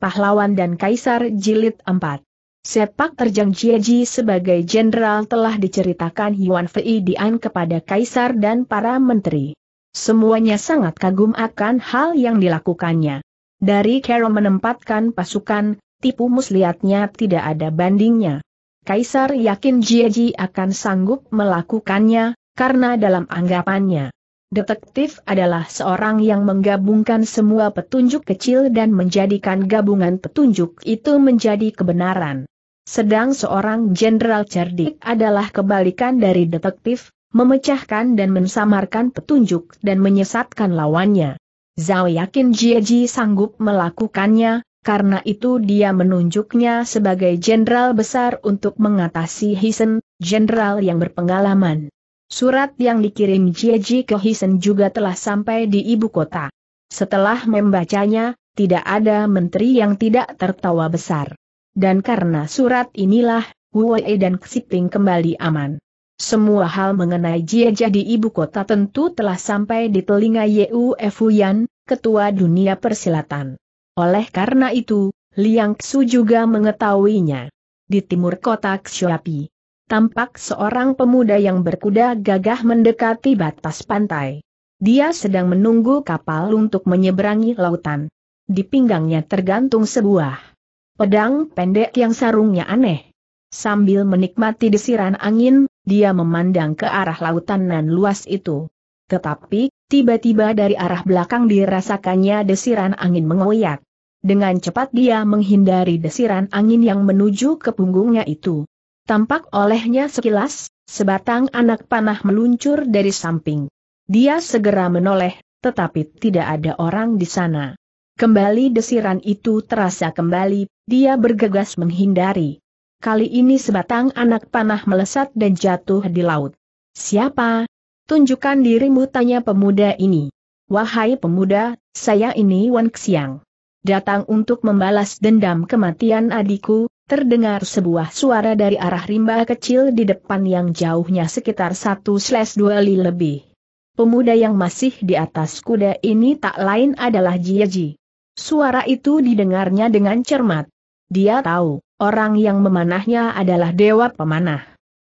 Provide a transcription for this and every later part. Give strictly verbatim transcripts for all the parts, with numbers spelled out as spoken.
Pahlawan dan Kaisar Jilid empat. Sepak terjang Jiaji sebagai jenderal telah diceritakan Yuan Fei Dian kepada kaisar dan para menteri. Semuanya sangat kagum akan hal yang dilakukannya. Dari cara menempatkan pasukan, tipu muslihatnya tidak ada bandingnya. Kaisar yakin Jiaji akan sanggup melakukannya, karena dalam anggapannya, detektif adalah seorang yang menggabungkan semua petunjuk kecil dan menjadikan gabungan petunjuk itu menjadi kebenaran. Sedang seorang jenderal cerdik adalah kebalikan dari detektif, memecahkan dan mensamarkan petunjuk dan menyesatkan lawannya. Zhao yakin Jiaji sanggup melakukannya, karena itu dia menunjuknya sebagai jenderal besar untuk mengatasi Hisen, jenderal yang berpengalaman. Surat yang dikirim Jiaji ke Hisen juga telah sampai di ibu kota. Setelah membacanya, tidak ada menteri yang tidak tertawa besar. Dan karena surat inilah, Wei dan Xiping kembali aman. Semua hal mengenai Jiaji di ibu kota tentu telah sampai di telinga Yue Fuyan, ketua dunia persilatan. Oleh karena itu, Liang Su juga mengetahuinya. Di timur kota Xiapi, tampak seorang pemuda yang berkuda gagah mendekati batas pantai. Dia sedang menunggu kapal untuk menyeberangi lautan. Di pinggangnya tergantung sebuah pedang pendek yang sarungnya aneh. Sambil menikmati desiran angin, dia memandang ke arah lautanan luas itu. Tetapi, tiba-tiba dari arah belakang dirasakannya desiran angin mengoyak. Dengan cepat dia menghindari desiran angin yang menuju ke punggungnya itu. Tampak olehnya sekilas, sebatang anak panah meluncur dari samping. Dia segera menoleh, tetapi tidak ada orang di sana. Kembali desiran itu terasa kembali, dia bergegas menghindari. Kali ini sebatang anak panah melesat dan jatuh di laut. "Siapa? Tunjukkan dirimu," tanya pemuda ini. "Wahai pemuda, saya ini Wang Xiang. Datang untuk membalas dendam kematian adikku." Terdengar sebuah suara dari arah rimba kecil di depan yang jauhnya sekitar satu dua li lebih. Pemuda yang masih di atas kuda ini tak lain adalah Jiaji. Suara itu didengarnya dengan cermat. Dia tahu, orang yang memanahnya adalah dewa pemanah.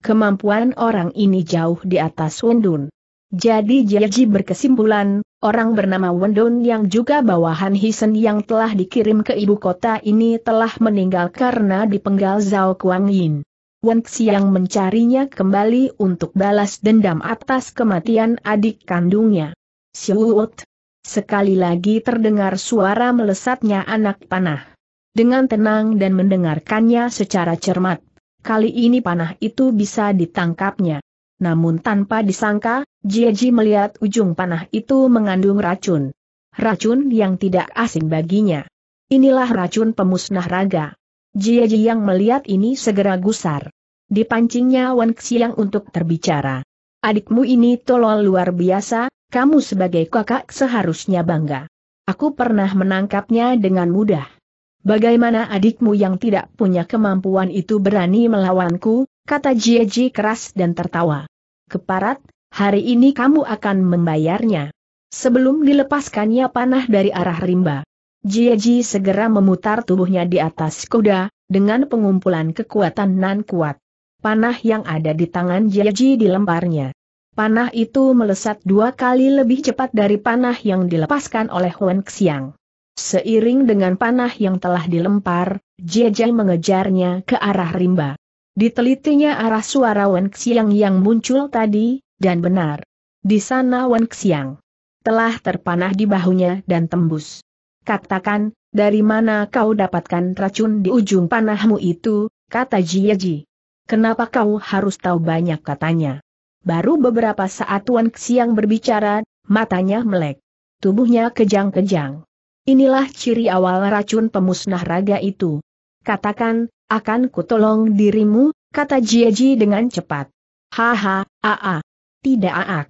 Kemampuan orang ini jauh di atas Wendun. Jadi Jiaji berkesimpulan, orang bernama Wendun yang juga bawahan Hisen yang telah dikirim ke ibu kota ini telah meninggal karena dipenggal Zhao Kuangyin. Wang Xiang mencarinya kembali untuk balas dendam atas kematian adik kandungnya. "Siut!" Sekali lagi terdengar suara melesatnya anak panah. Dengan tenang dan mendengarkannya secara cermat, kali ini panah itu bisa ditangkapnya. Namun tanpa disangka, Jiaji melihat ujung panah itu mengandung racun. Racun yang tidak asing baginya. Inilah racun pemusnah raga. Jiaji yang melihat ini segera gusar. Dipancingnya Wang Xiang untuk terbicara. "Adikmu ini tolol luar biasa, kamu sebagai kakak seharusnya bangga. Aku pernah menangkapnya dengan mudah. Bagaimana adikmu yang tidak punya kemampuan itu berani melawanku?" kata Jiaji keras dan tertawa. "Keparat, hari ini kamu akan membayarnya." Sebelum dilepaskannya panah dari arah rimba, Jiaji segera memutar tubuhnya di atas kuda, dengan pengumpulan kekuatan nan kuat. Panah yang ada di tangan Jiaji dilemparnya. Panah itu melesat dua kali lebih cepat dari panah yang dilepaskan oleh Wang Xiang. Seiring dengan panah yang telah dilempar, Jiaji mengejarnya ke arah rimba. Ditelitinya arah suara Wen Xiang yang muncul tadi, dan benar. Di sana Wen Xiang telah terpanah di bahunya dan tembus. "Katakan, dari mana kau dapatkan racun di ujung panahmu itu?" kata Jiaji. "Kenapa kau harus tahu banyak?" katanya. Baru beberapa saat Wen Xiang berbicara, matanya melek. Tubuhnya kejang-kejang. "Inilah ciri awal racun pemusnah raga itu. Katakan, akan kutolong dirimu," kata Jiaji dengan cepat. "Haha, aa. Tidak aak.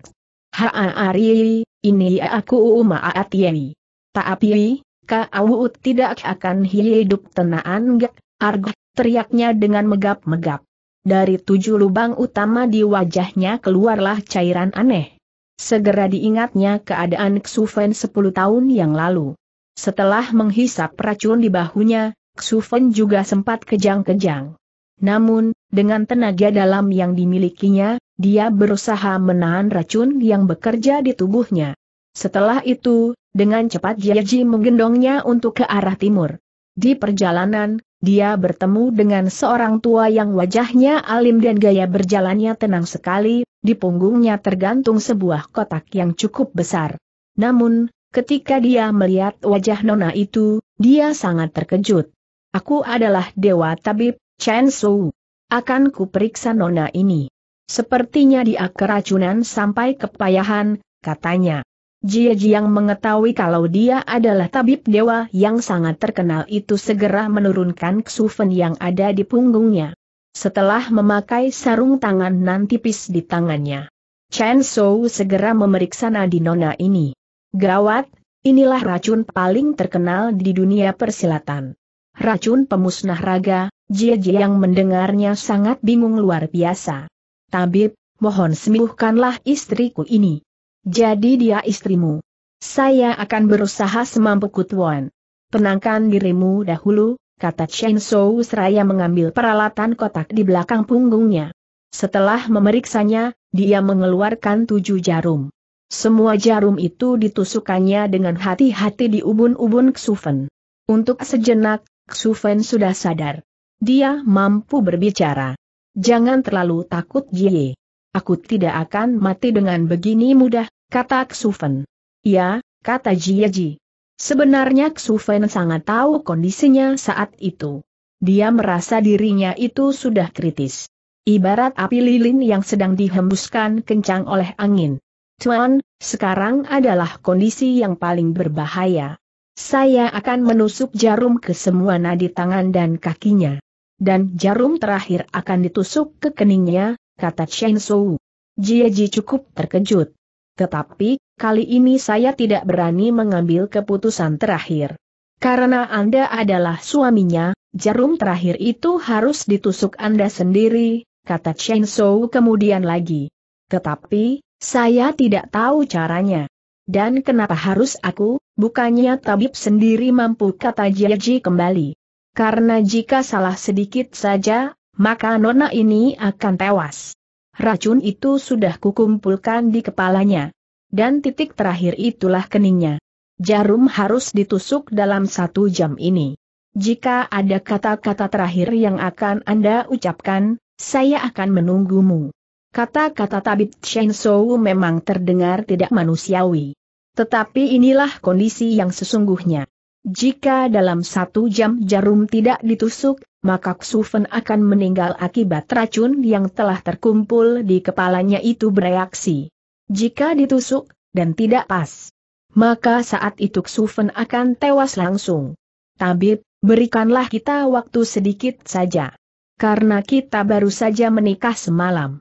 Haa ari, ini aku maaat yei. Taapi, kau tidak akan hidup tenaan gak, arg," teriaknya dengan megap-megap. Dari tujuh lubang utama di wajahnya keluarlah cairan aneh. Segera diingatnya keadaan Xufen sepuluh tahun yang lalu. Setelah menghisap racun di bahunya, Xufen juga sempat kejang-kejang. Namun, dengan tenaga dalam yang dimilikinya, dia berusaha menahan racun yang bekerja di tubuhnya. Setelah itu, dengan cepat Jiaji menggendongnya untuk ke arah timur. Di perjalanan, dia bertemu dengan seorang tua yang wajahnya alim dan gaya berjalannya tenang sekali, di punggungnya tergantung sebuah kotak yang cukup besar. Namun, ketika dia melihat wajah nona itu, dia sangat terkejut. "Aku adalah Dewa Tabib, Chen Shou. Akan kuperiksa nona ini. Sepertinya dia keracunan sampai kepayahan," katanya. Jiaji yang mengetahui kalau dia adalah tabib dewa yang sangat terkenal itu segera menurunkan Xufen yang ada di punggungnya. Setelah memakai sarung tangan nan tipis di tangannya, Chen Shou segera memeriksa nadi nona ini. "Gawat, inilah racun paling terkenal di dunia persilatan. Racun pemusnah raga." Jiaji yang mendengarnya sangat bingung luar biasa. "Tabib, mohon sembuhkanlah istriku ini." "Jadi dia istrimu. Saya akan berusaha semampuku tuan. Tenangkan dirimu dahulu," kata Chen Shou seraya mengambil peralatan kotak di belakang punggungnya. Setelah memeriksanya, dia mengeluarkan tujuh jarum. Semua jarum itu ditusukkannya dengan hati-hati di ubun-ubun Xufen. Untuk sejenak, Xufen sudah sadar. Dia mampu berbicara. "Jangan terlalu takut Jie. Aku tidak akan mati dengan begini mudah," kata Xufen. "Ya," kata Jiaji. Sebenarnya Xufen sangat tahu kondisinya saat itu. Dia merasa dirinya itu sudah kritis. Ibarat api lilin yang sedang dihembuskan kencang oleh angin. "Tuan, sekarang adalah kondisi yang paling berbahaya. Saya akan menusuk jarum ke semua nadi tangan dan kakinya. Dan jarum terakhir akan ditusuk ke keningnya," kata Chen Shou. Jiaji cukup terkejut. "Tetapi, kali ini saya tidak berani mengambil keputusan terakhir. Karena Anda adalah suaminya, jarum terakhir itu harus ditusuk Anda sendiri," kata Chen Shou kemudian lagi. "Tetapi, saya tidak tahu caranya. Dan kenapa harus aku, bukannya tabib sendiri mampu," kata Jiaji kembali. "Karena jika salah sedikit saja, maka nona ini akan tewas. Racun itu sudah kukumpulkan di kepalanya. Dan titik terakhir itulah keningnya. Jarum harus ditusuk dalam satu jam ini. Jika ada kata-kata terakhir yang akan Anda ucapkan, saya akan menunggumu." Kata-kata tabib Chen Shou memang terdengar tidak manusiawi. Tetapi inilah kondisi yang sesungguhnya. Jika dalam satu jam jarum tidak ditusuk, maka Xufen akan meninggal akibat racun yang telah terkumpul di kepalanya itu bereaksi. Jika ditusuk, dan tidak pas, maka saat itu Xufen akan tewas langsung. "Tabib, berikanlah kita waktu sedikit saja. Karena kita baru saja menikah semalam.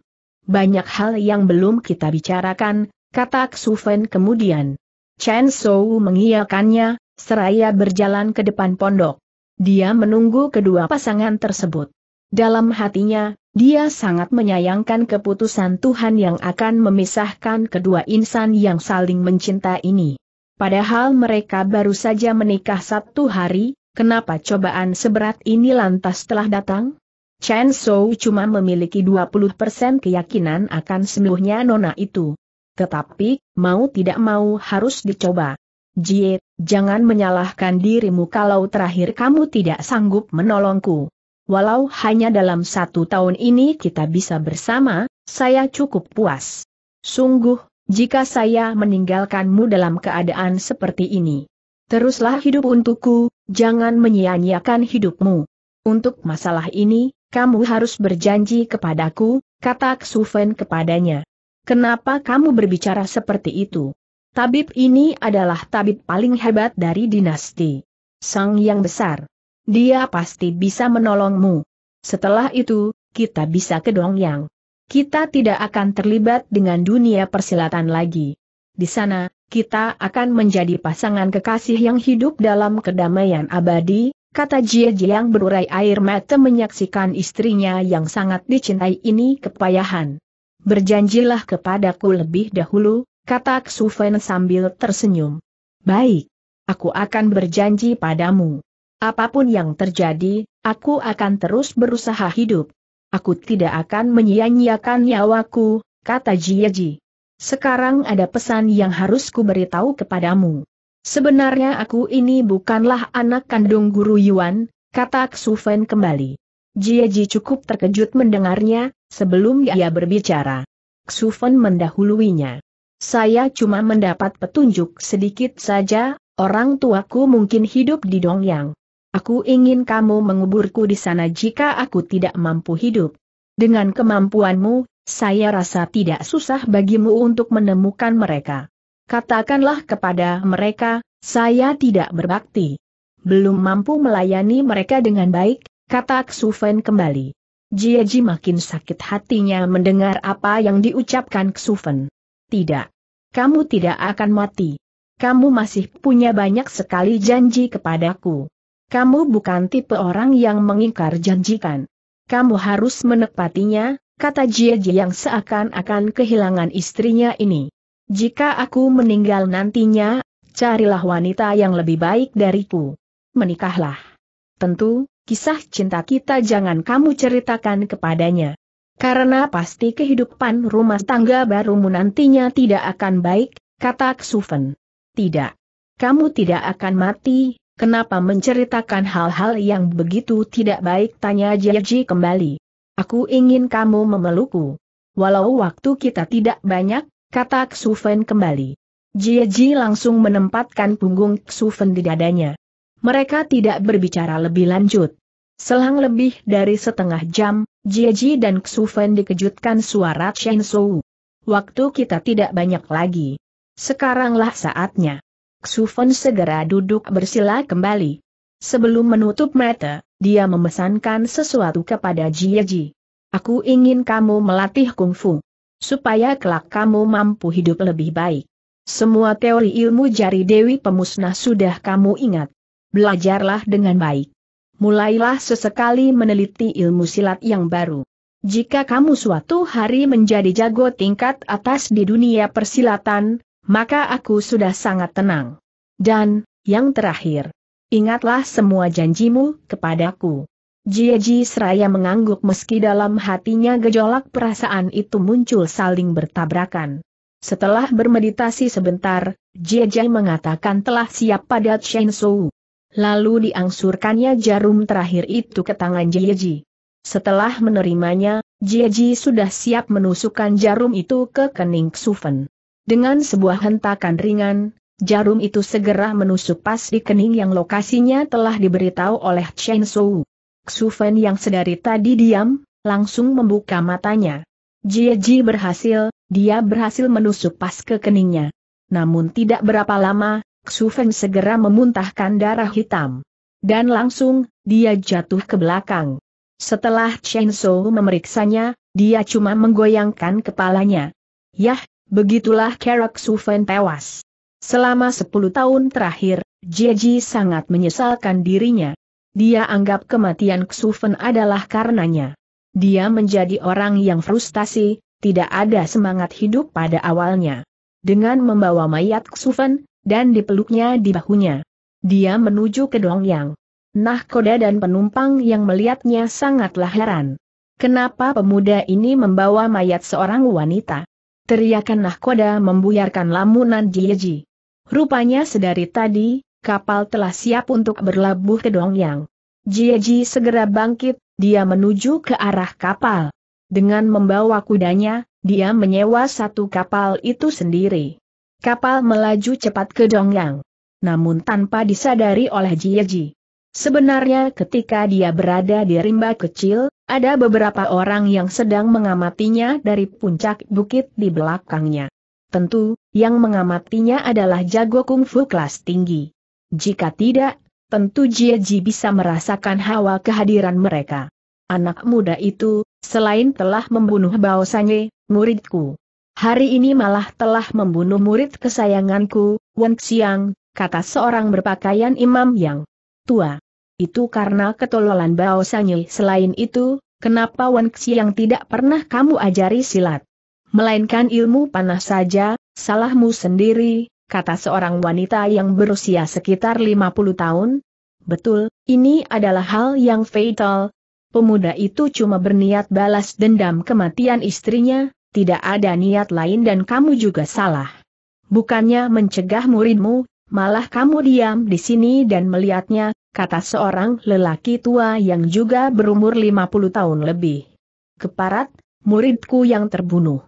Banyak hal yang belum kita bicarakan," kata Xufen kemudian. Chen Shou mengiyakannya, seraya berjalan ke depan pondok. Dia menunggu kedua pasangan tersebut. Dalam hatinya, dia sangat menyayangkan keputusan Tuhan yang akan memisahkan kedua insan yang saling mencinta ini. Padahal mereka baru saja menikah satu hari, kenapa cobaan seberat ini lantas telah datang? Chen Shou cuma memiliki dua puluh persen keyakinan akan sembuhnya nona itu. Tetapi, mau tidak mau harus dicoba. "Jie, jangan menyalahkan dirimu kalau terakhir kamu tidak sanggup menolongku. Walau hanya dalam satu tahun ini kita bisa bersama, saya cukup puas. Sungguh, jika saya meninggalkanmu dalam keadaan seperti ini. Teruslah hidup untukku, jangan menyia-nyiakan hidupmu. Untuk masalah ini, kamu harus berjanji kepadaku," kata Xufen kepadanya. "Kenapa kamu berbicara seperti itu? Tabib ini adalah tabib paling hebat dari dinasti Sang yang besar. Dia pasti bisa menolongmu. Setelah itu, kita bisa ke Dongyang. Kita tidak akan terlibat dengan dunia persilatan lagi. Di sana, kita akan menjadi pasangan kekasih yang hidup dalam kedamaian abadi," kata Jiaji yang berurai air mata menyaksikan istrinya yang sangat dicintai ini kepayahan. "Berjanjilah kepadaku lebih dahulu," kata Xufen sambil tersenyum. "Baik. aku akan berjanji padamu. Apapun yang terjadi, aku akan terus berusaha hidup. Aku tidak akan menyia-nyiakan nyawaku, kata Jiaji. Sekarang ada pesan yang harus ku beritahu kepadamu. Sebenarnya aku ini bukanlah anak kandung guru Yuan, kata Xufen kembali. Jiaji cukup terkejut mendengarnya, sebelum ia berbicara. Xufen mendahuluinya. Saya cuma mendapat petunjuk sedikit saja, orang tuaku mungkin hidup di Dongyang. Aku ingin kamu menguburku di sana jika aku tidak mampu hidup. Dengan kemampuanmu, saya rasa tidak susah bagimu untuk menemukan mereka. Katakanlah kepada mereka, saya tidak berbakti. Belum mampu melayani mereka dengan baik, kata Xufen kembali. Jiaji makin sakit hatinya mendengar apa yang diucapkan Xufen. Tidak. Kamu tidak akan mati. Kamu masih punya banyak sekali janji kepadaku. Kamu bukan tipe orang yang mengingkar janjikan. Kamu harus menepatinya, kata Jiaji yang seakan-akan kehilangan istrinya ini. Jika aku meninggal nantinya, carilah wanita yang lebih baik dariku. Menikahlah. Tentu, kisah cinta kita jangan kamu ceritakan kepadanya. Karena pasti kehidupan rumah tangga barumu nantinya tidak akan baik, kata Xufen. Tidak. Kamu tidak akan mati, kenapa menceritakan hal-hal yang begitu tidak baik, tanya Jiaji kembali. Aku ingin kamu memelukku. Walau waktu kita tidak banyak, kata Xufen kembali. Jiaji langsung menempatkan punggung Xufen di dadanya. Mereka tidak berbicara lebih lanjut. Selang lebih dari setengah jam, Jiaji dan Xufen dikejutkan suara Chen Shou. Waktu kita tidak banyak lagi. Sekaranglah saatnya. Xufen segera duduk bersila kembali. Sebelum menutup mata, dia memesankan sesuatu kepada Jiaji. Aku ingin kamu melatih kungfu. Supaya kelak kamu mampu hidup lebih baik. Semua teori ilmu jari Dewi Pemusnah sudah kamu ingat. Belajarlah dengan baik. Mulailah sesekali meneliti ilmu silat yang baru. Jika kamu suatu hari menjadi jago tingkat atas di dunia persilatan, maka aku sudah sangat tenang. Dan, yang terakhir, ingatlah semua janjimu kepadaku. Jiaji seraya mengangguk meski dalam hatinya gejolak perasaan itu muncul saling bertabrakan. Setelah bermeditasi sebentar, Jiaji mengatakan telah siap pada Chen Shou. Lalu diangsurkannya jarum terakhir itu ke tangan Jiaji. Setelah menerimanya, Jiaji sudah siap menusukkan jarum itu ke kening Xufen. Dengan sebuah hentakan ringan, jarum itu segera menusuk pas di kening yang lokasinya telah diberitahu oleh Chen Shou. Xufen yang sedari tadi diam, langsung membuka matanya. Jiaji berhasil, dia berhasil menusuk pas ke keningnya. Namun tidak berapa lama, Xufen segera memuntahkan darah hitam. Dan langsung, dia jatuh ke belakang. Setelah Chen Shou memeriksanya, dia cuma menggoyangkan kepalanya. Yah, begitulah cara Xufen tewas. Selama sepuluh tahun terakhir, Jiaji sangat menyesalkan dirinya. Dia anggap kematian Xufen adalah karenanya. Dia menjadi orang yang frustasi, tidak ada semangat hidup pada awalnya. Dengan membawa mayat Xufen, dan dipeluknya di bahunya. Dia menuju ke Dongyang. Nahkoda dan penumpang yang melihatnya sangatlah heran. Kenapa pemuda ini membawa mayat seorang wanita? Teriakan nahkoda membuyarkan lamunan Jiaji. Rupanya sedari tadi, kapal telah siap untuk berlabuh ke Dongyang. Jiaji segera bangkit, dia menuju ke arah kapal. Dengan membawa kudanya, dia menyewa satu kapal itu sendiri. Kapal melaju cepat ke Dongyang. Namun tanpa disadari oleh Jiaji. Sebenarnya ketika dia berada di rimba kecil, ada beberapa orang yang sedang mengamatinya dari puncak bukit di belakangnya. Tentu, yang mengamatinya adalah jago kungfu kelas tinggi. Jika tidak, tentu Jiaji bisa merasakan hawa kehadiran mereka. Anak muda itu, selain telah membunuh Bao Sanye, muridku. Hari ini malah telah membunuh murid kesayanganku, Wen Xiang, kata seorang berpakaian imam yang tua. Itu karena ketololan Bao Sanye. Selain itu, kenapa Wen Xiang tidak pernah kamu ajari silat? Melainkan ilmu panah saja, salahmu sendiri, kata seorang wanita yang berusia sekitar lima puluh tahun. Betul, ini adalah hal yang fatal. Pemuda itu cuma berniat balas dendam kematian istrinya, tidak ada niat lain dan kamu juga salah. Bukannya mencegah muridmu, malah kamu diam di sini dan melihatnya, kata seorang lelaki tua yang juga berumur lima puluh tahun lebih. Keparat, muridku yang terbunuh.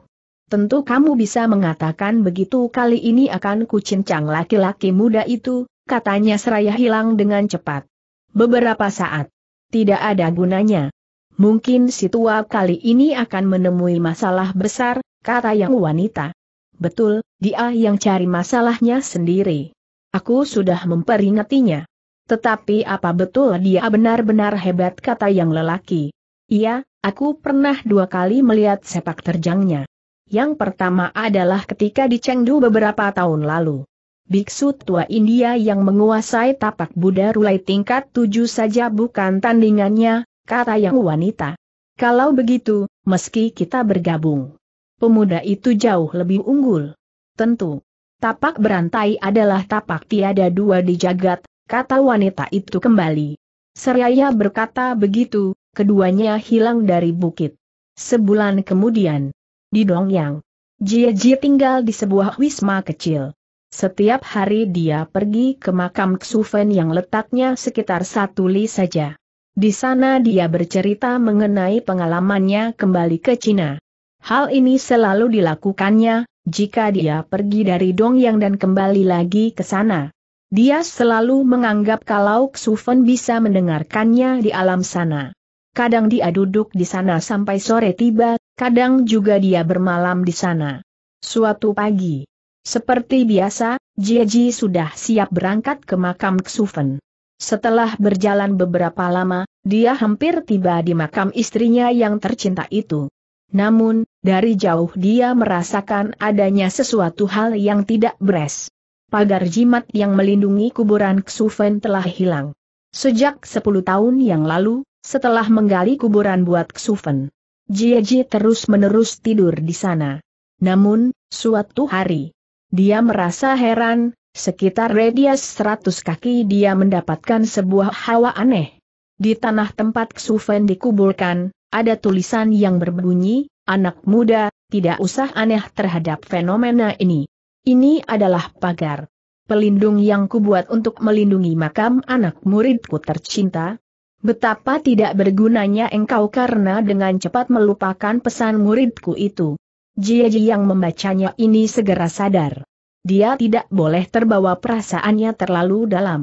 Tentu kamu bisa mengatakan begitu, kali ini akan kucincang laki-laki muda itu, katanya seraya hilang dengan cepat. Beberapa saat. Tidak ada gunanya. Mungkin si tua kali ini akan menemui masalah besar, kata yang wanita. Betul, dia yang cari masalahnya sendiri. Aku sudah memperingatinya. Tetapi apa betul dia benar-benar hebat, kata yang lelaki. Iya, aku pernah dua kali melihat sepak terjangnya. Yang pertama adalah ketika di Chengdu beberapa tahun lalu. Biksu tua India yang menguasai tapak Buddha Rulai tingkat tujuh saja bukan tandingannya, kata yang wanita. Kalau begitu, meski kita bergabung, pemuda itu jauh lebih unggul. Tentu, tapak berantai adalah tapak tiada dua di jagat, kata wanita itu kembali. Seraya berkata begitu, keduanya hilang dari bukit. Sebulan kemudian, di Dongyang, Jiaji tinggal di sebuah wisma kecil. Setiap hari dia pergi ke makam Xufen yang letaknya sekitar satu li saja. Di sana dia bercerita mengenai pengalamannya kembali ke Cina. Hal ini selalu dilakukannya, jika dia pergi dari Dongyang dan kembali lagi ke sana. Dia selalu menganggap kalau Xufen bisa mendengarkannya di alam sana. Kadang dia duduk di sana sampai sore tiba, kadang juga dia bermalam di sana. Suatu pagi, seperti biasa, Jiaji sudah siap berangkat ke makam Xufen. Setelah berjalan beberapa lama, dia hampir tiba di makam istrinya yang tercinta itu. Namun, dari jauh dia merasakan adanya sesuatu hal yang tidak beres. Pagar jimat yang melindungi kuburan Xufen telah hilang. Sejak sepuluh tahun yang lalu, setelah menggali kuburan buat Xufen, Jiaji terus-menerus tidur di sana. Namun, suatu hari, dia merasa heran, sekitar radius seratus kaki dia mendapatkan sebuah hawa aneh. Di tanah tempat Xufen dikuburkan, ada tulisan yang berbunyi, anak muda, tidak usah aneh terhadap fenomena ini. Ini adalah pagar pelindung yang kubuat untuk melindungi makam anak muridku tercinta. Betapa tidak bergunanya engkau karena dengan cepat melupakan pesan muridku itu. Jiaji yang membacanya ini segera sadar. Dia tidak boleh terbawa perasaannya terlalu dalam.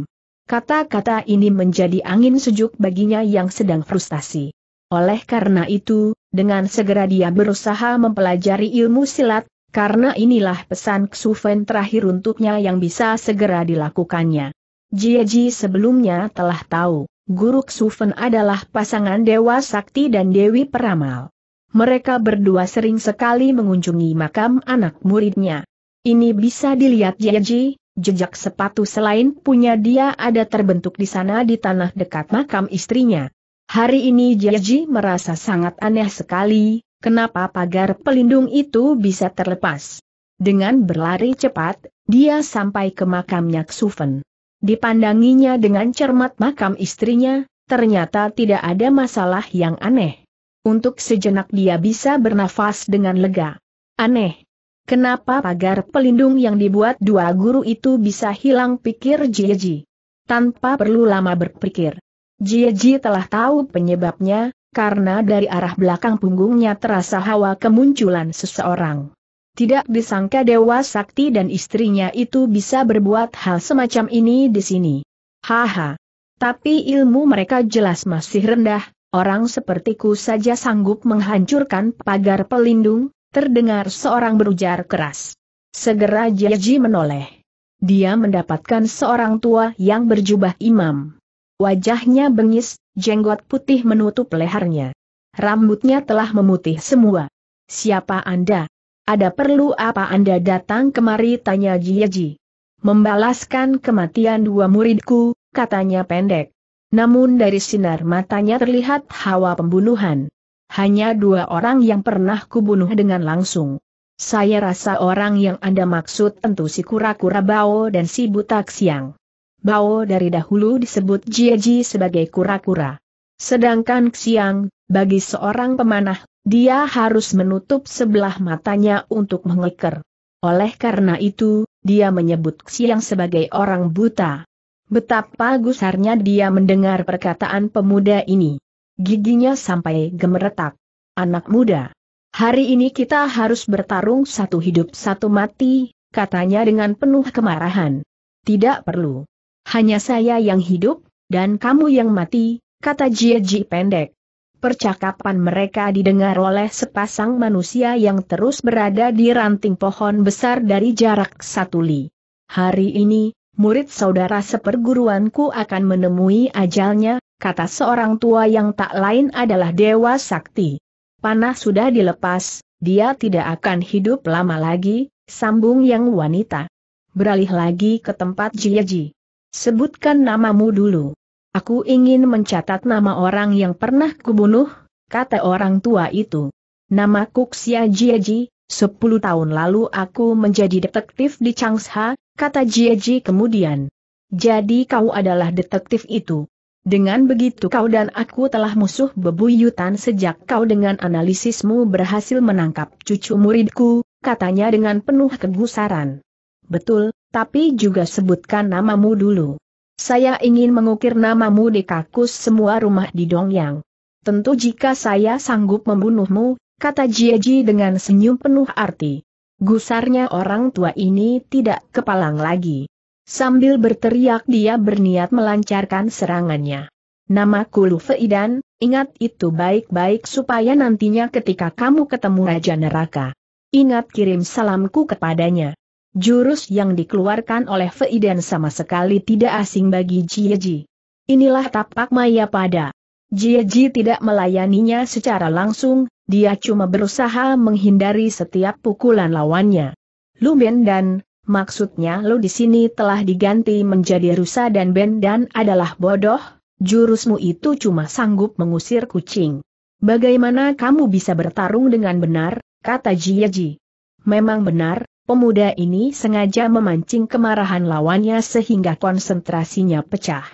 Kata-kata ini menjadi angin sejuk baginya yang sedang frustasi. Oleh karena itu, dengan segera dia berusaha mempelajari ilmu silat, karena inilah pesan Xufen terakhir untuknya yang bisa segera dilakukannya. Jiaji sebelumnya telah tahu, guru Xufen adalah pasangan Dewa Sakti dan Dewi Peramal. Mereka berdua sering sekali mengunjungi makam anak muridnya. Ini bisa dilihat Jiaji, jejak sepatu selain punya dia ada terbentuk di sana di tanah dekat makam istrinya. Hari ini Jiaji merasa sangat aneh sekali, kenapa pagar pelindung itu bisa terlepas. Dengan berlari cepat, dia sampai ke makamnya Xufen. Dipandanginya dengan cermat makam istrinya, ternyata tidak ada masalah yang aneh. Untuk sejenak dia bisa bernafas dengan lega. Aneh. Kenapa pagar pelindung yang dibuat dua guru itu bisa hilang, pikir Jiaji. Tanpa perlu lama berpikir, Jiaji telah tahu penyebabnya, karena dari arah belakang punggungnya terasa hawa kemunculan seseorang. Tidak disangka Dewa Sakti dan istrinya itu bisa berbuat hal semacam ini di sini. Haha. Tapi ilmu mereka jelas masih rendah. Orang sepertiku saja sanggup menghancurkan pagar pelindung, terdengar seorang berujar keras. Segera Jiaji menoleh. Dia mendapatkan seorang tua yang berjubah imam. Wajahnya bengis, jenggot putih menutup lehernya. Rambutnya telah memutih semua. Siapa Anda? Ada perlu apa Anda datang kemari, tanya Jiaji. Membalaskan kematian dua muridku, katanya pendek. Namun dari sinar matanya terlihat hawa pembunuhan. Hanya dua orang yang pernah kubunuh dengan langsung. Saya rasa orang yang Anda maksud tentu si kura-kura Bao dan si butak siang. Bao dari dahulu disebut Jiaji sebagai kura-kura. Sedangkan Xiang, bagi seorang pemanah, dia harus menutup sebelah matanya untuk mengeker. Oleh karena itu, dia menyebut Xiang sebagai orang buta. Betapa gusarnya dia mendengar perkataan pemuda ini. Giginya sampai gemeretak. Anak muda. Hari ini kita harus bertarung satu hidup satu mati, katanya dengan penuh kemarahan. Tidak perlu. Hanya saya yang hidup, dan kamu yang mati, kata Jiaji pendek. Percakapan mereka didengar oleh sepasang manusia yang terus berada di ranting pohon besar dari jarak satu li. Hari ini, murid saudara seperguruanku akan menemui ajalnya, kata seorang tua yang tak lain adalah Dewa Sakti. Panah sudah dilepas, dia tidak akan hidup lama lagi, sambung yang wanita. Beralih lagi ke tempat Jiaji. Sebutkan namamu dulu. Aku ingin mencatat nama orang yang pernah kubunuh, kata orang tua itu. Namaku Xia Jiaji, sepuluh tahun lalu aku menjadi detektif di Changsha, kata Jiaji kemudian. Jadi kau adalah detektif itu. Dengan begitu kau dan aku telah musuh bebuyutan sejak kau dengan analisismu berhasil menangkap cucu muridku, katanya dengan penuh kegusaran. Betul, tapi juga sebutkan namamu dulu. Saya ingin mengukir namamu di kakus semua rumah di Dongyang. Tentu jika saya sanggup membunuhmu, kata Jiaji dengan senyum penuh arti. Gusarnya orang tua ini tidak kepalang lagi. Sambil berteriak dia berniat melancarkan serangannya. Namaku Lu Feidan, ingat itu baik-baik supaya nantinya ketika kamu ketemu Raja Neraka. Ingat kirim salamku kepadanya. Jurus yang dikeluarkan oleh Feidan sama sekali tidak asing bagi Jiaji. Inilah tapak maya pada. Jiaji tidak melayaninya secara langsung, dia cuma berusaha menghindari setiap pukulan lawannya. Lu Bendan. Maksudnya lo di sini telah diganti menjadi rusa dan Bendan adalah bodoh, jurusmu itu cuma sanggup mengusir kucing. Bagaimana kamu bisa bertarung dengan benar, kata Jiaji. Memang benar, pemuda ini sengaja memancing kemarahan lawannya sehingga konsentrasinya pecah.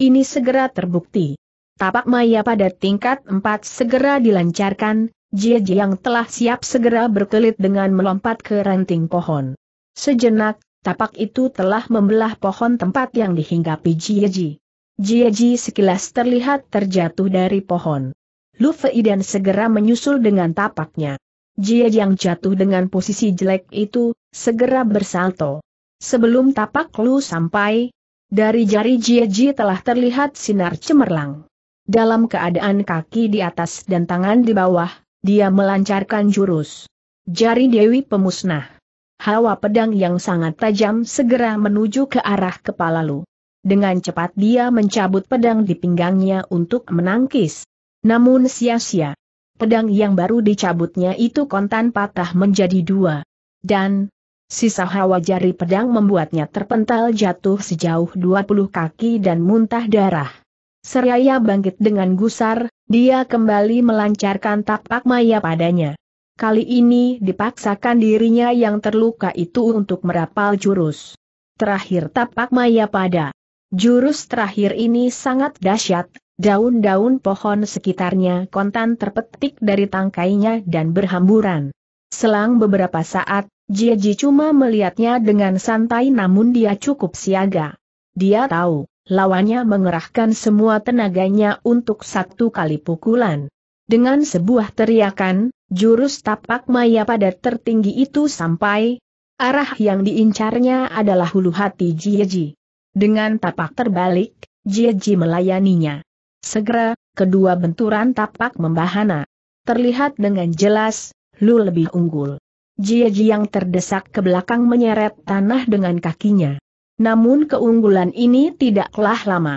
Ini segera terbukti. Tapak maya pada tingkat empat segera dilancarkan, Jiaji yang telah siap segera berkelit dengan melompat ke ranting pohon. Sejenak, tapak itu telah membelah pohon tempat yang dihinggapi Jiaji. Jiaji sekilas terlihat terjatuh dari pohon. Lu Feidan segera menyusul dengan tapaknya. Jiaji yang jatuh dengan posisi jelek itu, segera bersalto. Sebelum tapak Lu sampai, dari jari Jiaji telah terlihat sinar cemerlang. Dalam keadaan kaki di atas dan tangan di bawah, dia melancarkan jurus. Jari Dewi Pemusnah. Hawa pedang yang sangat tajam segera menuju ke arah kepala Lu. Dengan cepat dia mencabut pedang di pinggangnya untuk menangkis. Namun sia-sia. Pedang yang baru dicabutnya itu kontan patah menjadi dua. Dan sisa hawa jari pedang membuatnya terpental jatuh sejauh dua puluh kaki dan muntah darah. Seraya bangkit dengan gusar, dia kembali melancarkan tapak maya padanya. Kali ini dipaksakan dirinya yang terluka itu untuk merapal jurus terakhir tapak maya pada. Jurus terakhir ini sangat dahsyat, daun-daun pohon sekitarnya kontan terpetik dari tangkainya dan berhamburan. Selang beberapa saat, Jiaji cuma melihatnya dengan santai namun dia cukup siaga. Dia tahu, lawannya mengerahkan semua tenaganya untuk satu kali pukulan. Dengan sebuah teriakan, jurus tapak maya pada tertinggi itu sampai, arah yang diincarnya adalah hulu hati Jiaji. Dengan tapak terbalik, Jiaji melayaninya. Segera, kedua benturan tapak membahana. Terlihat dengan jelas, Lu lebih unggul. Jiaji yang terdesak ke belakang menyeret tanah dengan kakinya. Namun keunggulan ini tidaklah lama.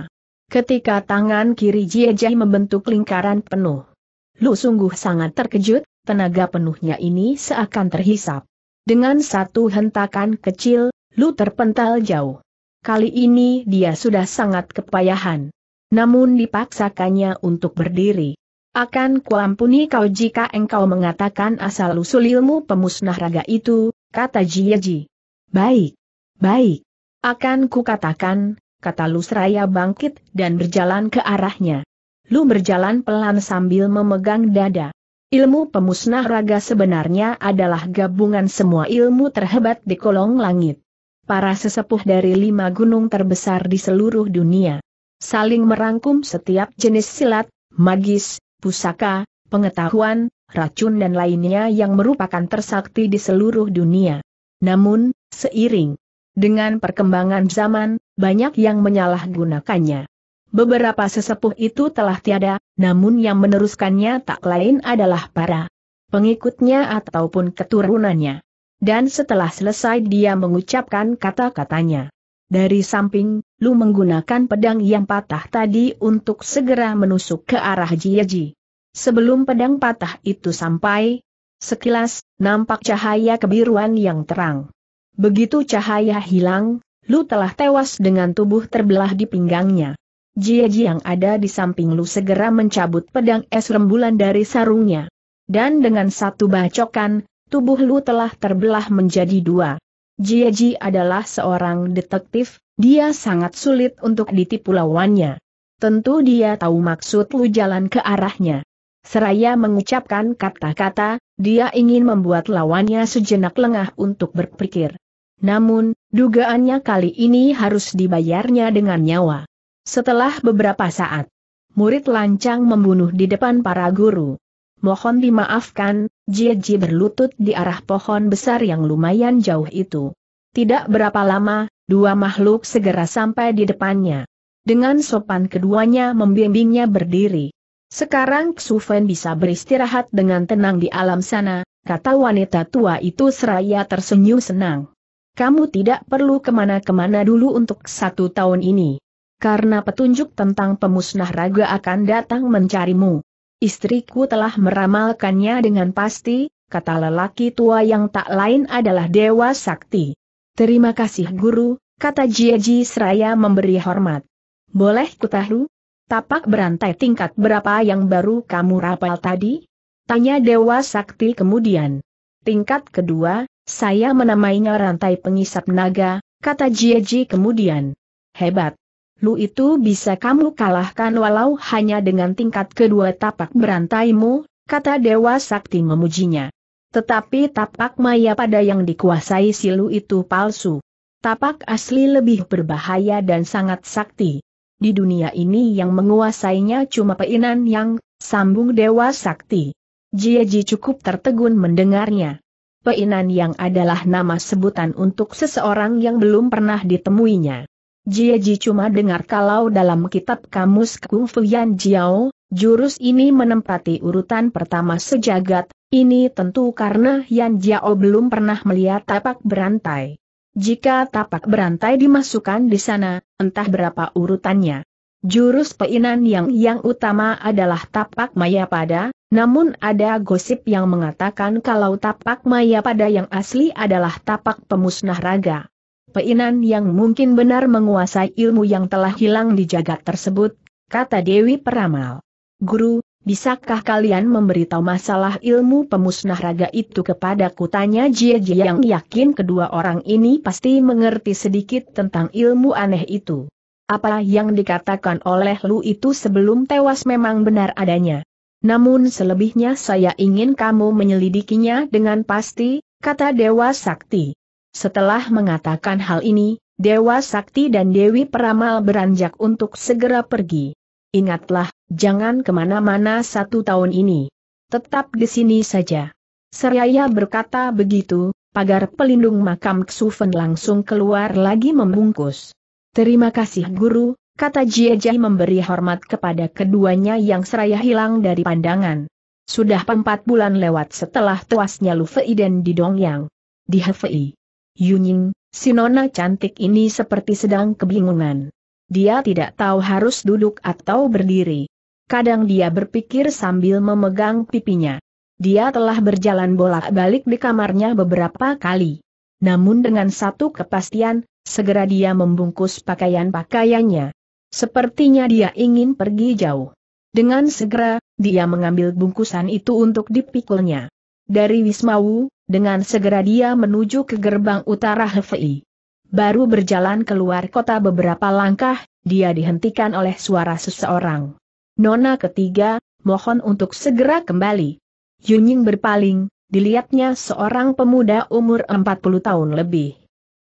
Ketika tangan kiri Jiaji membentuk lingkaran penuh. Lu sungguh sangat terkejut, tenaga penuhnya ini seakan terhisap. Dengan satu hentakan kecil, Lu terpental jauh. Kali ini dia sudah sangat kepayahan. Namun dipaksakannya untuk berdiri. Akan kuampuni kau jika engkau mengatakan asal-usul ilmu pemusnah raga itu, kata Jiaji. Baik, baik. Akan kukatakan, kata Lu seraya bangkit dan berjalan ke arahnya. Lu berjalan pelan sambil memegang dada. Ilmu pemusnah raga sebenarnya adalah gabungan semua ilmu terhebat di kolong langit. Para sesepuh dari lima gunung terbesar di seluruh dunia. Saling merangkum setiap jenis silat, magis, pusaka, pengetahuan, racun dan lainnya yang merupakan tersakti di seluruh dunia. Namun, seiring dengan perkembangan zaman, banyak yang menyalahgunakannya. Beberapa sesepuh itu telah tiada, namun yang meneruskannya tak lain adalah para pengikutnya ataupun keturunannya. Dan setelah selesai dia mengucapkan kata-katanya. Dari samping, Lu menggunakan pedang yang patah tadi untuk segera menusuk ke arah Jiaji. Sebelum pedang patah itu sampai, sekilas, nampak cahaya kebiruan yang terang. Begitu cahaya hilang, Lu telah tewas dengan tubuh terbelah di pinggangnya. Jiaji yang ada di samping Lu segera mencabut pedang es rembulan dari sarungnya. Dan dengan satu bacokan, tubuh Lu telah terbelah menjadi dua. Jiaji adalah seorang detektif, dia sangat sulit untuk ditipu lawannya. Tentu dia tahu maksud Lu jalan ke arahnya. Seraya mengucapkan kata-kata, dia ingin membuat lawannya sejenak lengah untuk berpikir. Namun, dugaannya kali ini harus dibayarnya dengan nyawa. Setelah beberapa saat, murid lancang membunuh di depan para guru. Mohon dimaafkan, Jiaji berlutut di arah pohon besar yang lumayan jauh itu. Tidak berapa lama, dua makhluk segera sampai di depannya. Dengan sopan keduanya membimbingnya berdiri. Sekarang Xufen bisa beristirahat dengan tenang di alam sana, kata wanita tua itu seraya tersenyum senang. Kamu tidak perlu kemana-kemana dulu untuk satu tahun ini. Karena petunjuk tentang pemusnah raga akan datang mencarimu. Istriku telah meramalkannya dengan pasti, kata lelaki tua yang tak lain adalah Dewa Sakti. Terima kasih guru, kata Jiaji seraya memberi hormat. Boleh ku tahu? Tapak berantai tingkat berapa yang baru kamu rapal tadi? Tanya Dewa Sakti kemudian. Tingkat kedua, saya menamainya rantai pengisap naga, kata Jiaji kemudian. Hebat. Lu itu bisa kamu kalahkan walau hanya dengan tingkat kedua tapak berantaimu, kata Dewa Sakti memujinya. Tetapi tapak maya pada yang dikuasai si Lu itu palsu. Tapak asli lebih berbahaya dan sangat sakti. Di dunia ini yang menguasainya cuma peinan yang, sambung Dewa Sakti. Jiaji cukup tertegun mendengarnya. Peinan yang adalah nama sebutan untuk seseorang yang belum pernah ditemuinya. Jiaji cuma dengar kalau dalam kitab Kamus Kungfu Yan Jiao, jurus ini menempati urutan pertama sejagat, ini tentu karena Yan Jiao belum pernah melihat tapak berantai. Jika tapak berantai dimasukkan di sana, entah berapa urutannya. Jurus peinan yang yang utama adalah tapak maya pada, namun ada gosip yang mengatakan kalau tapak maya pada yang asli adalah tapak pemusnah raga. Peinan yang mungkin benar menguasai ilmu yang telah hilang di jagat tersebut, kata Dewi Peramal. Guru, bisakah kalian memberitahu masalah ilmu pemusnah raga itu kepadaku? Tanya Jiaji yang yakin kedua orang ini pasti mengerti sedikit tentang ilmu aneh itu. Apa yang dikatakan oleh Lu itu sebelum tewas memang benar adanya. Namun selebihnya saya ingin kamu menyelidikinya dengan pasti, kata Dewa Sakti. Setelah mengatakan hal ini, Dewa Sakti dan Dewi Peramal beranjak untuk segera pergi. Ingatlah, jangan kemana-mana satu tahun ini. Tetap di sini saja. Seraya berkata begitu, pagar pelindung makam Xufen langsung keluar lagi membungkus. Terima kasih guru, kata Jiaji memberi hormat kepada keduanya yang seraya hilang dari pandangan. Sudah empat bulan lewat setelah tuasnya Lu Feidan di Dongyang. Di Hefei. Yunying, si nona cantik ini seperti sedang kebingungan. Dia tidak tahu harus duduk atau berdiri. Kadang dia berpikir sambil memegang pipinya. Dia telah berjalan bolak-balik di kamarnya beberapa kali. Namun dengan satu kepastian, segera dia membungkus pakaian-pakaiannya. Sepertinya dia ingin pergi jauh. Dengan segera, dia mengambil bungkusan itu untuk dipikulnya. Dari Wisma Wu, dengan segera dia menuju ke gerbang utara Hefei. Baru berjalan keluar kota beberapa langkah, dia dihentikan oleh suara seseorang. "Nona ketiga, mohon untuk segera kembali." Yunying berpaling, dilihatnya seorang pemuda umur empat puluh tahun lebih.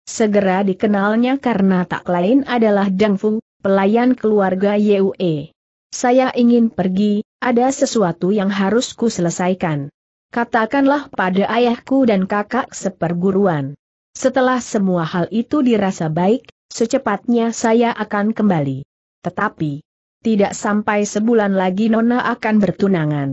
Segera dikenalnya karena tak lain adalah Dang Fu, pelayan keluarga Yue. "Saya ingin pergi, ada sesuatu yang harus ku selesaikan. Katakanlah pada ayahku dan kakak seperguruan. Setelah semua hal itu dirasa baik, secepatnya saya akan kembali. Tetapi tidak sampai sebulan lagi Nona akan bertunangan.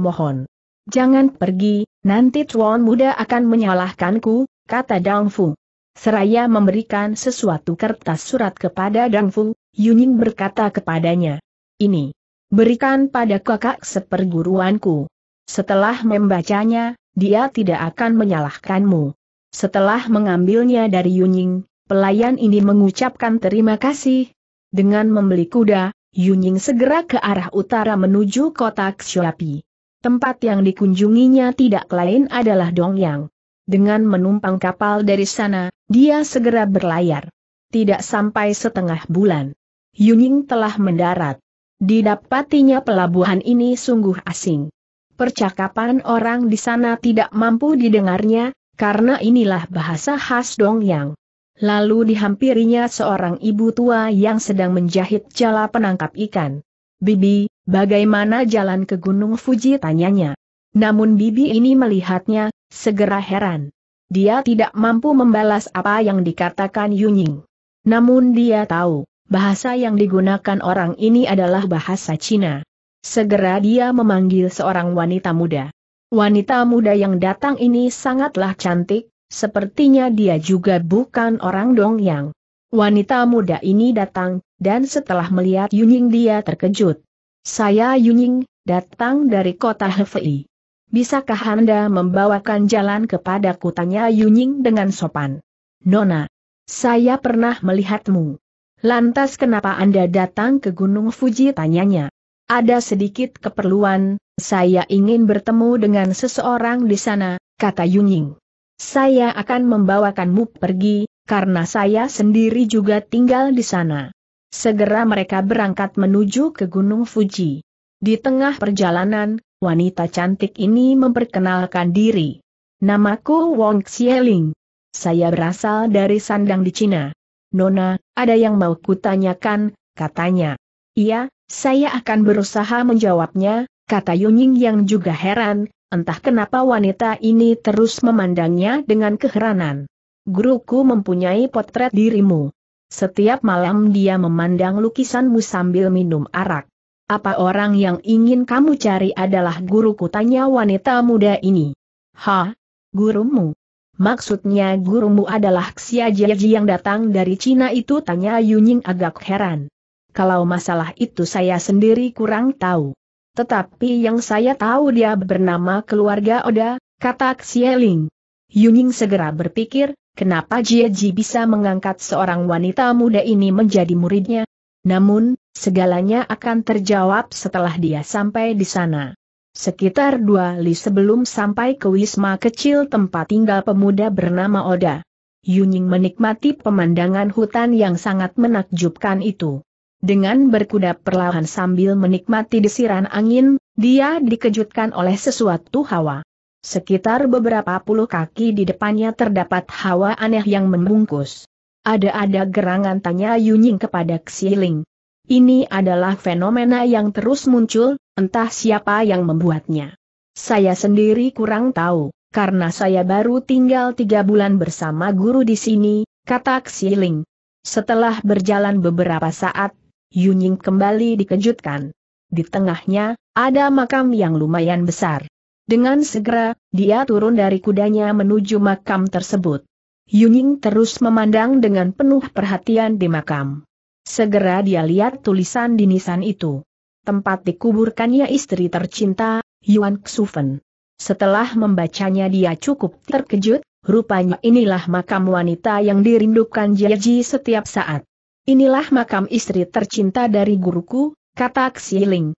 Mohon, jangan pergi, nanti tuan muda akan menyalahkanku," kata Dang Fu. Seraya memberikan sesuatu kertas surat kepada Dang Fu, Yunying berkata kepadanya, "Ini, berikan pada kakak seperguruanku. Setelah membacanya, dia tidak akan menyalahkanmu." Setelah mengambilnya dari Yunying, pelayan ini mengucapkan terima kasih. Dengan membeli kuda, Yunying segera ke arah utara menuju kota Xiapi. Tempat yang dikunjunginya tidak lain adalah Dongyang. Dengan menumpang kapal dari sana, dia segera berlayar. Tidak sampai setengah bulan, Yunying telah mendarat. Didapatinya pelabuhan ini sungguh asing. Percakapan orang di sana tidak mampu didengarnya, karena inilah bahasa khas Dongyang. Lalu dihampirinya seorang ibu tua yang sedang menjahit jala penangkap ikan. "Bibi, bagaimana jalan ke Gunung Fuji?" tanyanya. Namun bibi ini melihatnya, segera heran. Dia tidak mampu membalas apa yang dikatakan Yunying. Namun dia tahu, bahasa yang digunakan orang ini adalah bahasa Cina. Segera dia memanggil seorang wanita muda. Wanita muda yang datang ini sangatlah cantik. Sepertinya dia juga bukan orang Dongyang. Wanita muda ini datang, dan setelah melihat Yunying dia terkejut. "Saya Yunying, datang dari kota Hefei. Bisakah Anda membawakan jalan kepadaku?" tanya Yunying dengan sopan. "Nona, saya pernah melihatmu. Lantas kenapa Anda datang ke Gunung Fuji?" tanyanya. "Ada sedikit keperluan, saya ingin bertemu dengan seseorang di sana," kata Yunying. "Saya akan membawakanmu pergi, karena saya sendiri juga tinggal di sana." Segera mereka berangkat menuju ke Gunung Fuji. Di tengah perjalanan, wanita cantik ini memperkenalkan diri. "Namaku Wang Xieling. Saya berasal dari sandang di Cina. Nona, ada yang mau kutanyakan," katanya. "Iya, saya akan berusaha menjawabnya," kata Yunying yang juga heran. Entah kenapa wanita ini terus memandangnya dengan keheranan. "Guruku mempunyai potret dirimu. Setiap malam dia memandang lukisanmu sambil minum arak. Apa orang yang ingin kamu cari adalah guruku?" tanya wanita muda ini. "Ha? Gurumu? Maksudnya gurumu adalah Jiaji yang datang dari Cina itu?" tanya Yunying agak heran. "Kalau masalah itu saya sendiri kurang tahu. Tetapi yang saya tahu dia bernama keluarga Oda," kata Xieling. Yunying segera berpikir, kenapa Jiaji bisa mengangkat seorang wanita muda ini menjadi muridnya? Namun, segalanya akan terjawab setelah dia sampai di sana. Sekitar dua li sebelum sampai ke wisma kecil tempat tinggal pemuda bernama Oda, Yunying menikmati pemandangan hutan yang sangat menakjubkan itu. Dengan berkuda perlahan sambil menikmati desiran angin, dia dikejutkan oleh sesuatu hawa. Sekitar beberapa puluh kaki di depannya terdapat hawa aneh yang membungkus. "Ada-ada gerangan?" tanya Yunying kepada Xieling. "Ini adalah fenomena yang terus muncul, entah siapa yang membuatnya. Saya sendiri kurang tahu, karena saya baru tinggal tiga bulan bersama guru di sini," kata Xieling. Setelah berjalan beberapa saat, Yunying kembali dikejutkan. Di tengahnya, ada makam yang lumayan besar. Dengan segera, dia turun dari kudanya menuju makam tersebut. Yunying terus memandang dengan penuh perhatian di makam. Segera dia lihat tulisan di nisan itu. Tempat dikuburkannya istri tercinta, Yuan Xufen. Setelah membacanya dia cukup terkejut, rupanya inilah makam wanita yang dirindukan Jiaji setiap saat. "Inilah makam istri tercinta dari guruku," kata Xieling.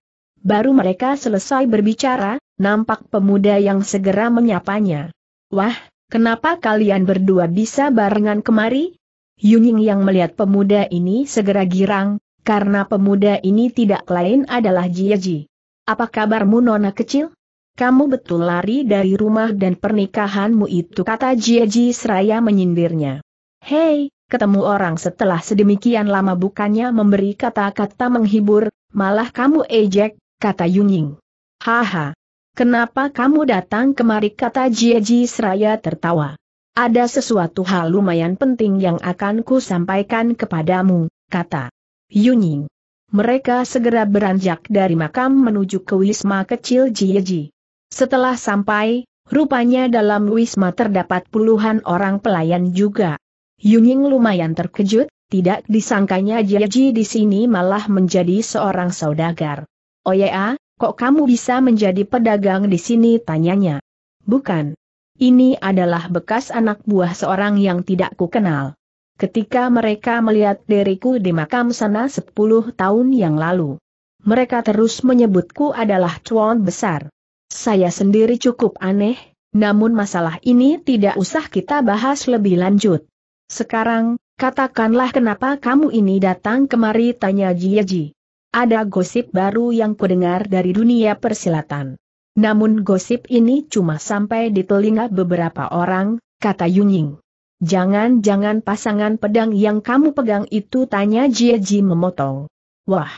Baru mereka selesai berbicara, nampak pemuda yang segera menyapanya. "Wah, kenapa kalian berdua bisa barengan kemari?" Yunying yang melihat pemuda ini segera girang, karena pemuda ini tidak lain adalah Jiaji. "Apa kabarmu, nona kecil? Kamu betul lari dari rumah dan pernikahanmu itu," kata Jiaji seraya menyindirnya. "Hei, ketemu orang setelah sedemikian lama bukannya memberi kata-kata menghibur, malah kamu ejek," kata Yunying. "Haha. Kenapa kamu datang kemari?" kata Jiaji seraya tertawa. "Ada sesuatu hal lumayan penting yang akan ku sampaikan kepadamu," kata Yunying. Mereka segera beranjak dari makam menuju ke wisma kecil Jiaji. Setelah sampai, rupanya dalam wisma terdapat puluhan orang pelayan juga. Yunying lumayan terkejut, tidak disangkanya Jiaji di sini malah menjadi seorang saudagar. "Oh ya? Kok kamu bisa menjadi pedagang di sini?" tanyanya. "Bukan. Ini adalah bekas anak buah seorang yang tidak kukenal. Ketika mereka melihat diriku di makam sana sepuluh tahun yang lalu, mereka terus menyebutku adalah tuan besar. Saya sendiri cukup aneh, namun masalah ini tidak usah kita bahas lebih lanjut. Sekarang, katakanlah kenapa kamu ini datang kemari?" tanya Jiaji. "Ada gosip baru yang kudengar dari dunia persilatan. Namun gosip ini cuma sampai di telinga beberapa orang," kata Yunying. "Jangan-jangan pasangan pedang yang kamu pegang itu?" tanya Jiaji memotong. "Wah,